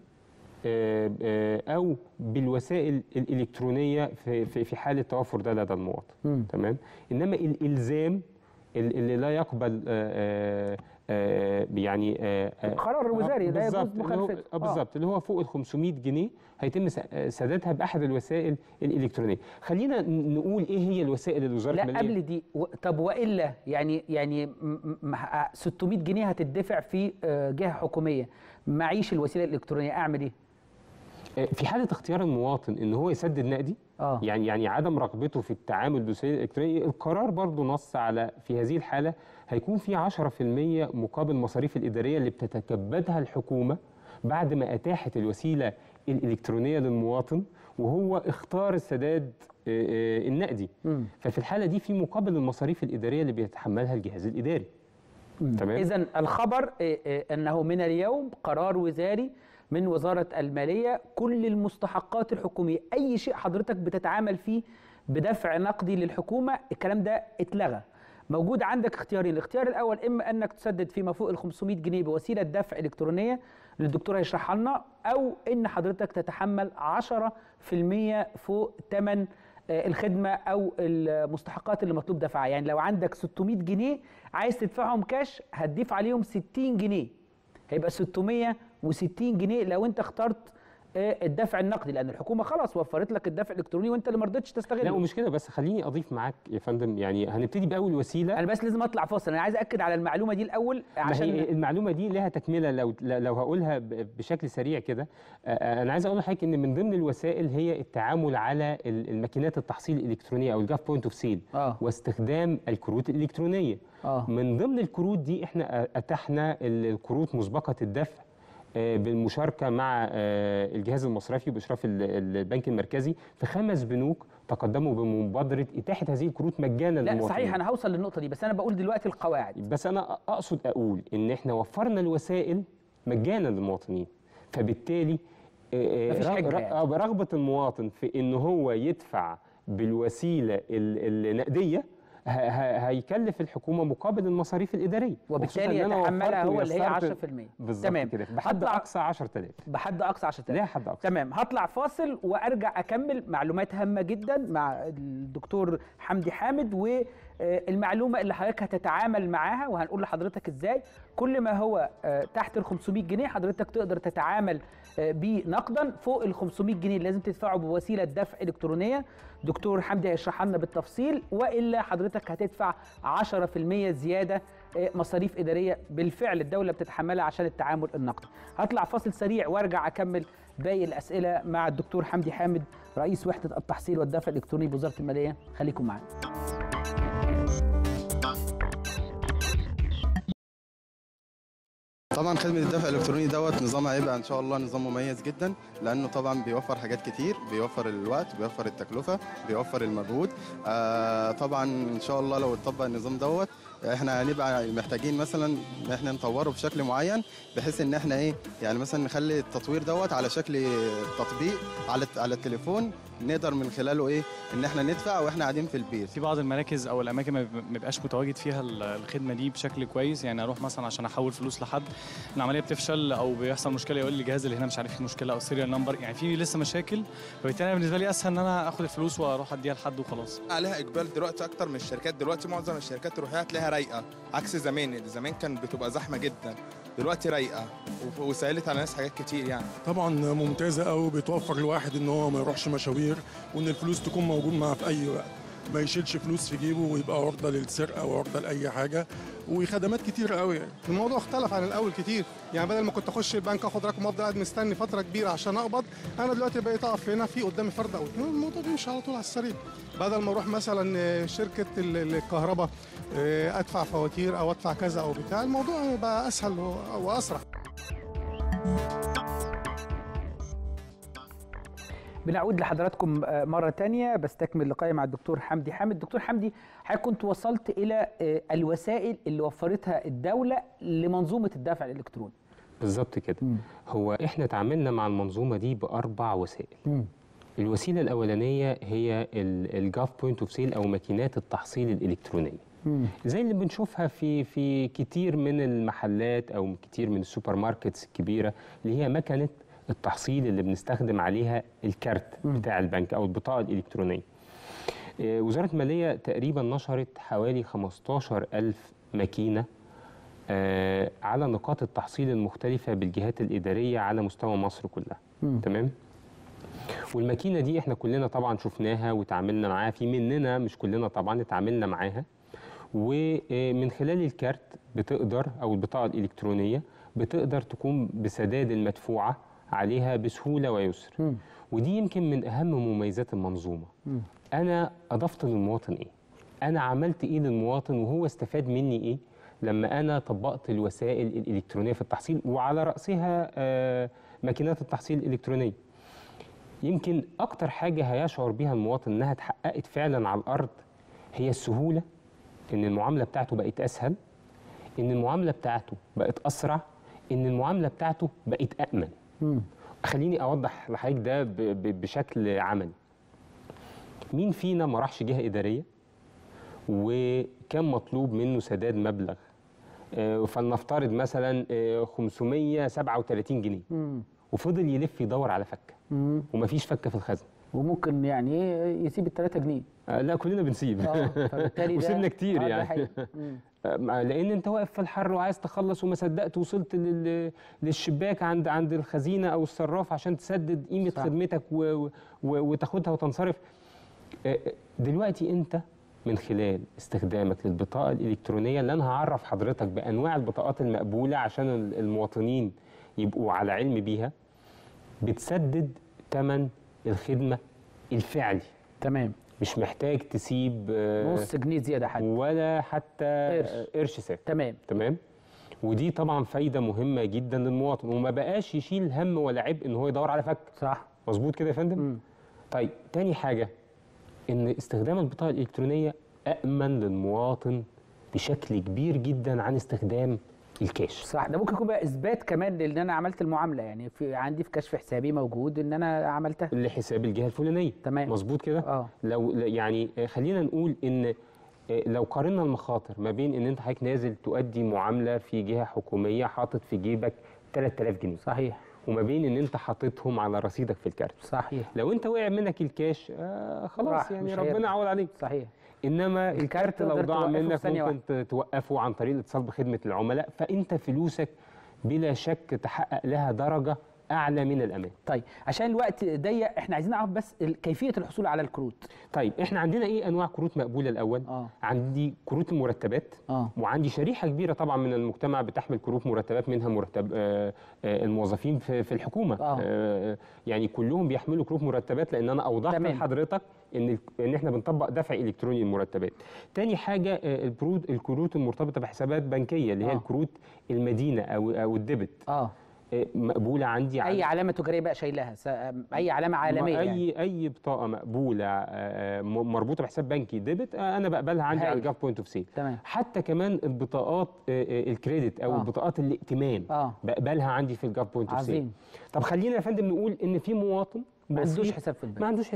أو بالوسائل الإلكترونية في حالة توفر ده لدى المواطن. تمام؟ إنما الإلزام اللي لا يقبل يعني القرار الوزاري ده يجوز مخالفته. بالظبط، اللي هو فوق ال 500 جنيه هيتم سدادها بأحد الوسائل الإلكترونية. خلينا نقول إيه هي الوسائل اللي وزارة المالية. لا قبل دي طب وإلا يعني 600 جنيه هتدفع في جهة حكومية، معيش الوسيلة الإلكترونية، أعمل إيه؟ في حالة اختيار المواطن ان هو يسدد نقدي، يعني عدم رغبته في التعامل بالوسيله الالكترونيه، القرار برضو نص على في هذه الحاله هيكون في 10% مقابل مصاريف الاداريه اللي بتتكبدها الحكومه بعد ما اتاحت الوسيله الالكترونيه للمواطن وهو اختار السداد النقدي. ففي الحاله دي في مقابل المصاريف الاداريه اللي بيتحملها الجهاز الاداري. تمام. اذا الخبر انه من اليوم قرار وزاري من وزارة المالية كل المستحقات الحكومية، أي شيء حضرتك بتتعامل فيه بدفع نقدي للحكومة الكلام ده اتلغى. موجود عندك اختيارين، الاختيار الأول إما أنك تسدد فيما فوق ال 500 جنيه بوسيلة دفع إلكترونية اللي الدكتور هيشرحها لنا، أو إن حضرتك تتحمل 10% فوق ثمن الخدمه او المستحقات اللي مطلوب دفعها. يعني لو عندك 600 جنيه عايز تدفعهم كاش هتضيف عليهم 60 جنيه هيبقى 660 جنيه لو انت اخترت الدفع النقدي، لان الحكومه خلاص وفرت لك الدفع الالكتروني وانت اللي ما رضيتش تستغله. لا ومش كده بس، خليني اضيف معاك يا فندم، يعني هنبتدي باول وسيله. انا بس لازم اطلع فاصل، انا عايز اكد على المعلومه دي الاول عشان المعلومه دي لها تكمله. لو هقولها بشكل سريع كده، انا عايز اقول لحضرتك ان من ضمن الوسائل هي التعامل على الماكينات التحصيل الالكترونيه او الجاف بوينت اوف سيل واستخدام الكروت الالكترونيه. من ضمن الكروت دي احنا اتحنا الكروت مسبقه الدفع بالمشاركة مع الجهاز المصرفي وبإشراف البنك المركزي في 5 بنوك تقدموا بمبادرة إتاحة هذه الكروت مجانا للمواطنين. لا صحيح أنا هوصل للنقطة دي، بس أنا بقول دلوقتي القواعد. بس أنا أقصد أقول إن إحنا وفرنا الوسائل مجانا للمواطنين، فبالتالي رغبة المواطن في إن هو يدفع بالوسيلة النقدية هيكلف الحكومه مقابل المصاريف الاداريه، وبالتالي يتحملها هو اللي هي 10%. تمام كده، بحد اقصى 10000. بحد اقصى 10000، لا حد اقصى. تمام، هطلع فاصل وارجع اكمل معلومات هامه جدا مع الدكتور حمدي حامد، والمعلومه اللي حضرتك هتتعامل معاها وهنقول لحضرتك ازاي كل ما هو تحت ال 500 جنيه حضرتك تقدر تتعامل بيه نقدا، فوق ال 500 جنيه لازم تدفعه بوسيله دفع الكترونيه. دكتور حمدي هيشرحها لنا بالتفصيل، والا حضرتك هتدفع 10% زيادة مصاريف إدارية بالفعل الدولة بتتحملها عشان التعامل النقدي. هطلع فاصل سريع وارجع أكمل باقي الأسئلة مع الدكتور حمدي حامد رئيس وحدة التحصيل والدفع الإلكتروني بوزارة المالية. خليكم معانا. طبعا خدمة الدفع الإلكتروني دوت نظام هيبقى إن شاء الله نظام مميز جدا، لأنه طبعا بيوفر حاجات كتير، بيوفر الوقت، بيوفر التكلفة، بيوفر المجهود. طبعا إن شاء الله لو اتطبق النظام دوت احنا هنبقى محتاجين مثلا ان احنا نطوره بشكل معين، بحيث ان احنا يعني مثلا نخلي التطوير دوت على شكل تطبيق على التليفون نقدر من خلاله ان احنا ندفع واحنا قاعدين في البيت. في بعض المراكز او الاماكن ما بيبقاش متواجد فيها الخدمه دي بشكل كويس، يعني اروح مثلا عشان احول فلوس لحد، العمليه بتفشل او بيحصل مشكله يقول لي الجهاز اللي هنا مش عارف فيه مشكله او سيريال نمبر، يعني في لسه مشاكل، فبالتالي بالنسبه لي اسهل ان انا اخد الفلوس واروح اديها لحد وخلاص. عليها اقبال دلوقتي اكتر من الشركات، دلوقتي معظم الشركات تروح هتلاقيها رايقه عكس زمان كان بتبقى زحمه جدا، دلوقتي رايقه وسهلت على الناس حاجات كتير يعني. طبعا ممتازه قوي، بتوفر لواحد ان هو ما يروحش مشاوير، وان الفلوس تكون موجوده معاه في اي وقت، ما يشيلش فلوس في جيبه ويبقى عرضه للسرقه وعرضه لاي حاجه، وخدمات كتير قوي يعني. الموضوع اختلف عن الاول كتير، يعني بدل ما كنت اخش البنك اخد رقم وافضل قاعد مستني فتره كبيره عشان اقبض، انا دلوقتي بقيت اقف هنا في قدامي فرد او اتنين الموضوع بيمشي على طول على السريع، بدل ما اروح مثلا شركه الكهرباء ادفع فواتير او ادفع كذا او بتاع، الموضوع بقى اسهل واسرع. بنعود لحضراتكم مرة تانية بستكمل لقائي مع الدكتور حمدي حامد. دكتور حمدي، حضرتك كنت وصلت إلى الوسائل اللي وفرتها الدولة لمنظومة الدفع الإلكتروني. بالظبط كده. هو إحنا تعاملنا مع المنظومة دي بأربع وسائل. الوسيلة الأولانية هي الجاف بوينت أوف سيل أو ماكينات التحصيل الإلكترونية. زي اللي بنشوفها في كتير من المحلات أو كتير من السوبر ماركتس الكبيرة، اللي هي مكنة التحصيل اللي بنستخدم عليها الكارت بتاع البنك أو البطاقة الإلكترونية. وزارة المالية تقريبا نشرت حوالي 15000 ماكينة على نقاط التحصيل المختلفة بالجهات الإدارية على مستوى مصر كلها. تمام؟ والماكينة دي احنا كلنا طبعا شفناها وتعاملنا معاها، في مننا مش كلنا طبعا اتعاملنا معاها، ومن خلال الكارت بتقدر أو البطاقة الإلكترونية بتقدر تقوم بسداد المدفوعة عليها بسهولة ويسر. ودي يمكن من أهم مميزات المنظومة. أنا أضفت للمواطن إيه؟ أنا عملت إيه للمواطن وهو استفاد مني إيه؟ لما أنا طبقت الوسائل الإلكترونية في التحصيل وعلى رأسها ماكينات التحصيل الإلكترونية. يمكن أكتر حاجة هيشعر بيها المواطن إنها اتحققت فعلا على الأرض هي السهولة، إن المعاملة بتاعته بقت أسهل، إن المعاملة بتاعته بقت أسرع، إن المعاملة بتاعته بقت أأمن. خليني أوضح لحضرتك ده بشكل عملي. مين فينا ما راحش جهة إدارية وكان مطلوب منه سداد مبلغ فلنفترض مثلا 537 جنيه وفضل يلف يدور على فكه ومفيش فكه في الخزنه. وممكن يعني ايه يسيب الثلاثة جنيه؟ لا كلنا بنسيب فبالتالي وسيبنا كتير يعني لان انت واقف في الحر وعايز تخلص وما صدقت وصلت للشباك عند الخزينه او الصراف عشان تسدد قيمه خدمتك وتاخدها وتنصرف. دلوقتي انت من خلال استخدامك للبطاقه الالكترونيه اللي انا هعرف حضرتك بانواع البطاقات المقبوله عشان المواطنين يبقوا على علم بيها، بتسدد ثمن الخدمه الفعلي. تمام، مش محتاج تسيب نص جنيه زياده حتى ولا حتى قرش ساعة. تمام. ودي طبعا فايده مهمه جدا للمواطن، وما بقاش يشيل هم ولا عبء ان هو يدور على فك. صح، مظبوط كده يا فندم. طيب، تاني حاجه ان استخدام البطاقه الالكترونيه امن للمواطن بشكل كبير جدا عن استخدام الكاش. صح، ده ممكن يكون بقى اثبات كمان ان انا عملت المعامله، يعني عندي في كشف حسابي موجود ان انا عملتها لحساب الجهه الفلانيه. تمام، مظبوط كده. لو يعني خلينا نقول ان لو قارنا المخاطر ما بين ان انت حضرتك نازل تؤدي معامله في جهه حكوميه حاطط في جيبك 3000 جنيه صحيح، وما بين ان انت حاططهم على رصيدك في الكارت صحيح، لو انت وقع منك الكاش خلاص يعني ربنا عوض عليك صحيح، انما الكارت لو ضاع منك ممكن توقفه عن طريق الاتصال بخدمه العملاء، فانت فلوسك بلا شك تحقق لها درجه اعلى من الامان. طيب، عشان الوقت ضيق احنا عايزين نعرف بس كيفيه الحصول على الكروت. طيب، احنا عندنا ايه انواع كروت مقبوله الاول؟ عندي كروت المرتبات، وعندي شريحه كبيره طبعا من المجتمع بتحمل كروت مرتبات، منها مرتب الموظفين في الحكومه. يعني كلهم بيحملوا كروت مرتبات، لان انا اوضحت لحضرتك ان احنا بنطبق دفع الكتروني للمرتبات. تاني حاجه الكروت المرتبطه بحسابات بنكيه اللي هي الكروت المدينه او الديبت. مقبوله عندي اي علامه تجاريه بقى شايلها، اي علامه عالميه، اي يعني. اي بطاقه مقبوله مربوطه بحساب بنكي ديبت انا بقبلها عندي على الجاف بوينت اوف سيل. حتى كمان البطاقات الكريدت او البطاقات الائتمان بقبلها عندي في الجاف بوينت اوف سيل. عظيم. طب خلينا يا فندم نقول ان في مواطن ما عندوش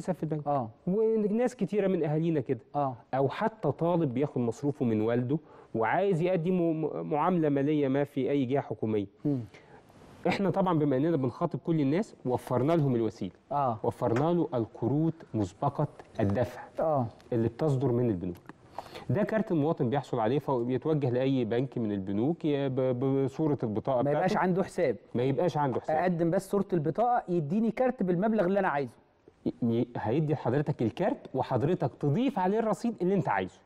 حساب في البنك وناس كتيره من اهالينا كده، او حتى طالب بياخد مصروفه من والده وعايز يؤدي معامله ماليه ما في اي جهه حكوميه. احنا طبعا بما اننا بنخاطب كل الناس وفرنا لهم الوسيله، وفرنا له الكروت مسبقه الدفع اللي بتصدر من البنوك. ده كارت المواطن بيحصل عليه فبيتوجه لاي بنك من البنوك بصوره البطاقه بتاعته. ما يبقاش عنده حساب، اقدم بس صوره البطاقه يديني كارت بالمبلغ اللي انا عايزه. هيدي حضرتك الكارت وحضرتك تضيف عليه الرصيد اللي انت عايزه.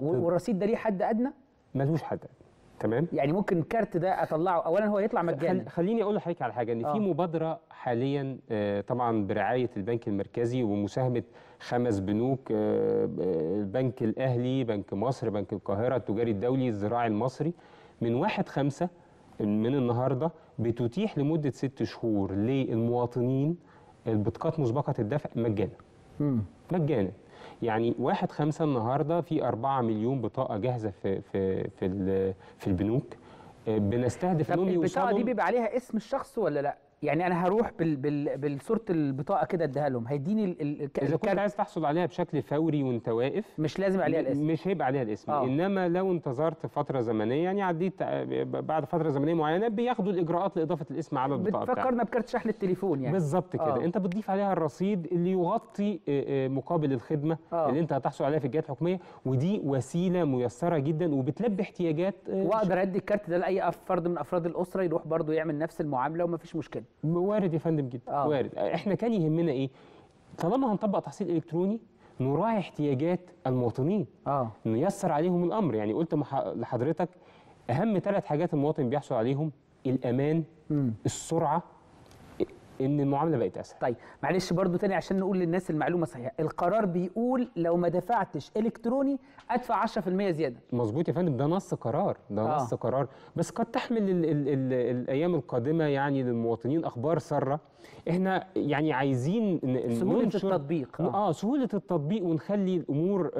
والرصيد ده ليه حد ادنى؟ ملوش حد ادنى. تمام، يعني ممكن الكارت ده اطلعه اولا هو يطلع مجانا. خليني اقول لحضرتك على حاجه، ان في مبادره حاليا طبعا برعايه البنك المركزي ومساهمه 5 بنوك، البنك الاهلي، بنك مصر، بنك القاهره، التجاري الدولي، الزراعي المصري، من 1/5 من النهارده بتتيح لمده 6 شهور للمواطنين البطاقات مسبقه الدفع مجانا. يعني 1/5 النهارده في 4 مليون بطاقه جاهزه في البنوك. بنستهدف انهم يوصلوا. البطاقه دي بيبقى عليها اسم الشخص ولا لا؟ يعني انا هروح بالصوره البطاقه كده اديها لهم هيديني اذا كنت عايز تحصل عليها بشكل فوري وانت واقف مش لازم عليها الاسم، مش هيبقى عليها الاسم. انما لو انتظرت فتره زمنيه، يعني عديت بعد فتره زمنيه معينه، بياخدوا الاجراءات لاضافه الاسم على البطاقه. بتفكرنا بكارت شحن التليفون يعني بالظبط كده. انت بتضيف عليها الرصيد اللي يغطي مقابل الخدمه اللي انت هتحصل عليها في الجهات الحكوميه، ودي وسيله ميسره جدا وبتلبي احتياجات. واقدر ادي الكارت ده لاي فرد من افراد الاسره يروح برضو يعمل نفس المعامله ومفيش مشكله. وارد يا فندم جدا. وارد. احنا كان يهمنا ايه؟ طالما هنطبق تحصيل الكتروني نراعي احتياجات المواطنين، نيسر عليهم الامر. يعني قلت لحضرتك اهم 3 حاجات المواطن بيحصل عليهم: الامان، السرعه، ان المعامله بقت اسهل. طيب، معلش برضو تاني عشان نقول للناس المعلومه صحيحه، القرار بيقول لو ما دفعتش الكتروني ادفع 10% زياده. مظبوط يا فندم، ده نص قرار، ده نص قرار، بس قد تحمل الايام القادمه يعني للمواطنين اخبار ساره. احنا يعني عايزين سهوله التطبيق. سهوله التطبيق، ونخلي الامور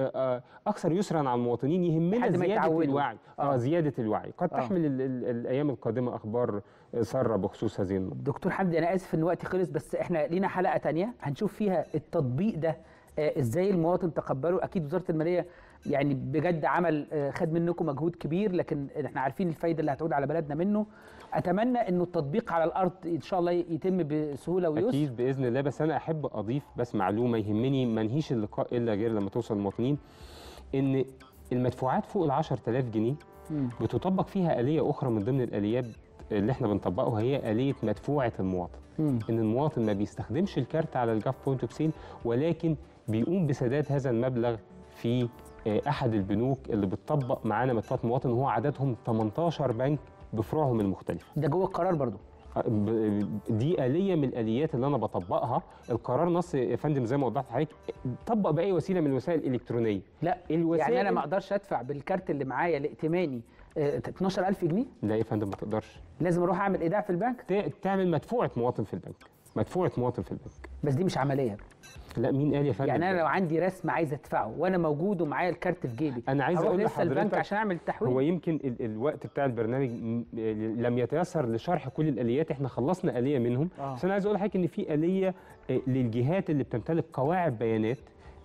اكثر يسرا على المواطنين. يهمنا زياده الوعي. زياده الوعي قد تحمل الايام القادمه اخبار ساره بخصوص هذه النقطه. دكتور حمدي، انا اسف ان وقتي خلص، بس احنا لينا حلقه ثانيه هنشوف فيها التطبيق ده ازاي المواطن تقبله؟ اكيد وزاره الماليه يعني بجد عمل خد منكم مجهود كبير، لكن احنا عارفين الفايده اللي هتعود على بلدنا منه. اتمنى انه التطبيق على الارض ان شاء الله يتم بسهوله ويسر. اكيد باذن الله. بس انا احب اضيف بس معلومه يهمني ما نهيش اللقاء الا غير لما توصل المواطنين، ان المدفوعات فوق ال 10000 جنيه بتطبق فيها آلية أخرى من ضمن الآليات اللي احنا بنطبقها، هي آلية مدفوعة المواطن. إن المواطن ما بيستخدمش الكارت على الجاف بوينت اوف سيل، ولكن بيقوم بسداد هذا المبلغ في أحد البنوك اللي بتطبق معانا مدفوعة مواطن، وهو عددهم 18 بنك بفروعهم المختلفة. ده جوه القرار برضو؟ دي آلية من الآليات اللي أنا بطبقها. القرار نص يا فندم زي ما وضحت لحضرتك، طبق بأي وسيلة من الوسائل الإلكترونية. لا يعني أنا ما أقدرش أدفع بالكارت اللي معايا الائتماني 12000 جنيه؟ لا يا فندم ما تقدرش، لازم أروح أعمل إيداع في البنك؟ تعمل مدفوعة مواطن في البنك. مدفوعة مواطن في البنك بس دي مش عملية. لا مين قال يا فندم؟ يعني انا لو عندي رسم عايز ادفعه وانا موجود ومعايا الكارت في جيبي، انا عايز اقول لحضرتك عشان اعمل التحويل. هو يمكن الوقت بتاع البرنامج لم يتيسر لشرح كل الاليات، احنا خلصنا اليه منهم. بس انا عايز اقول لحضرتك ان في اليه للجهات اللي بتمتلك قواعد بيانات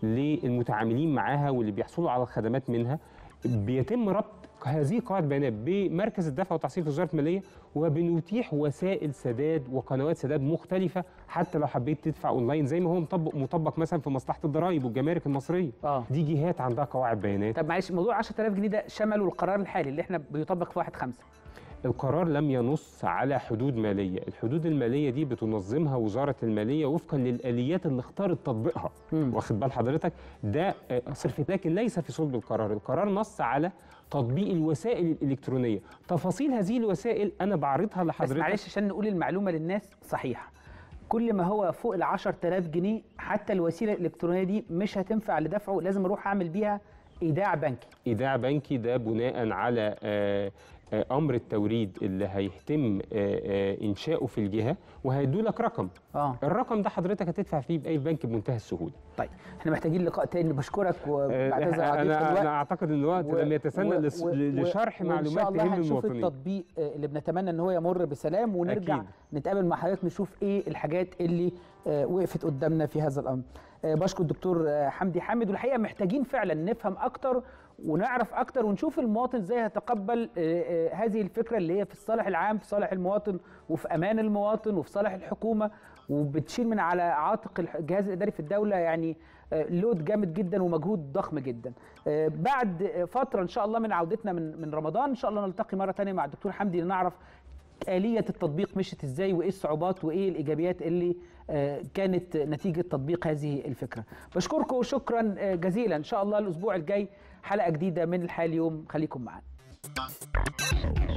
للمتعاملين معاها واللي بيحصلوا على الخدمات منها، بيتم ربط هذه قواعد بيانات بمركز الدفع والتحصيل في وزاره الماليه، وبنتيح وسائل سداد وقنوات سداد مختلفه، حتى لو حبيت تدفع اونلاين زي ما هو مطبق مثلا في مصلحه الضرايب والجمارك المصريه. دي جهات عندها قواعد بيانات. طب معلش، موضوع 10000 جنيه ده شمله القرار الحالي اللي احنا بيطبق في 1/5؟ القرار لم ينص على حدود ماليه، الحدود الماليه دي بتنظمها وزاره الماليه وفقا للاليات اللي اختارت تطبيقها. واخد بال حضرتك؟ ده صرف، لكن ليس في صلب القرار. القرار نص على تطبيق الوسائل الإلكترونية. تفاصيل هذه الوسائل أنا بعرضها لحضرتك، بس معلش عشان نقول المعلومة للناس صحيحة. كل ما هو فوق ال 10000 جنيه حتى الوسيلة الإلكترونية دي مش هتنفع لدفعه، لازم أروح أعمل بيها إيداع بنكي. إيداع بنكي ده بناء على أمر التوريد اللي هيتم إنشاؤه في الجهة، وهيدوا لك رقم. الرقم ده حضرتك هتدفع فيه بأي بنك بمنتهى السهولة. طيب احنا محتاجين لقاء تاني. بشكرك وبعتذر عن الوقت. أنا أعتقد إن الوقت لم يتسنى لشرح معلومات تهم المواطنين. إن شاء الله هنشوف التطبيق اللي بنتمنى إن هو يمر بسلام، ونرجع أكيد نتقابل مع حضرتك نشوف إيه الحاجات اللي وقفت قدامنا في هذا الأمر. بشكر الدكتور حمدي حامد، والحقيقة محتاجين فعلا نفهم أكتر ونعرف أكتر ونشوف المواطن إزاي هيتقبل هذه الفكرة اللي هي في الصالح العام، في صالح المواطن وفي أمان المواطن وفي صالح الحكومة، وبتشيل من على عاتق الجهاز الإداري في الدولة يعني لود جامد جدا ومجهود ضخم جدا. بعد فترة إن شاء الله من عودتنا من رمضان إن شاء الله نلتقي مرة تانية مع الدكتور حمدي لنعرف آلية التطبيق مشت إزاي، وإيه الصعوبات وإيه الإيجابيات اللي كانت نتيجة تطبيق هذه الفكرة. بشكركم شكرا جزيلا. إن شاء الله الأسبوع الجاي حلقة جديدة من الحياة اليوم، خليكم معنا.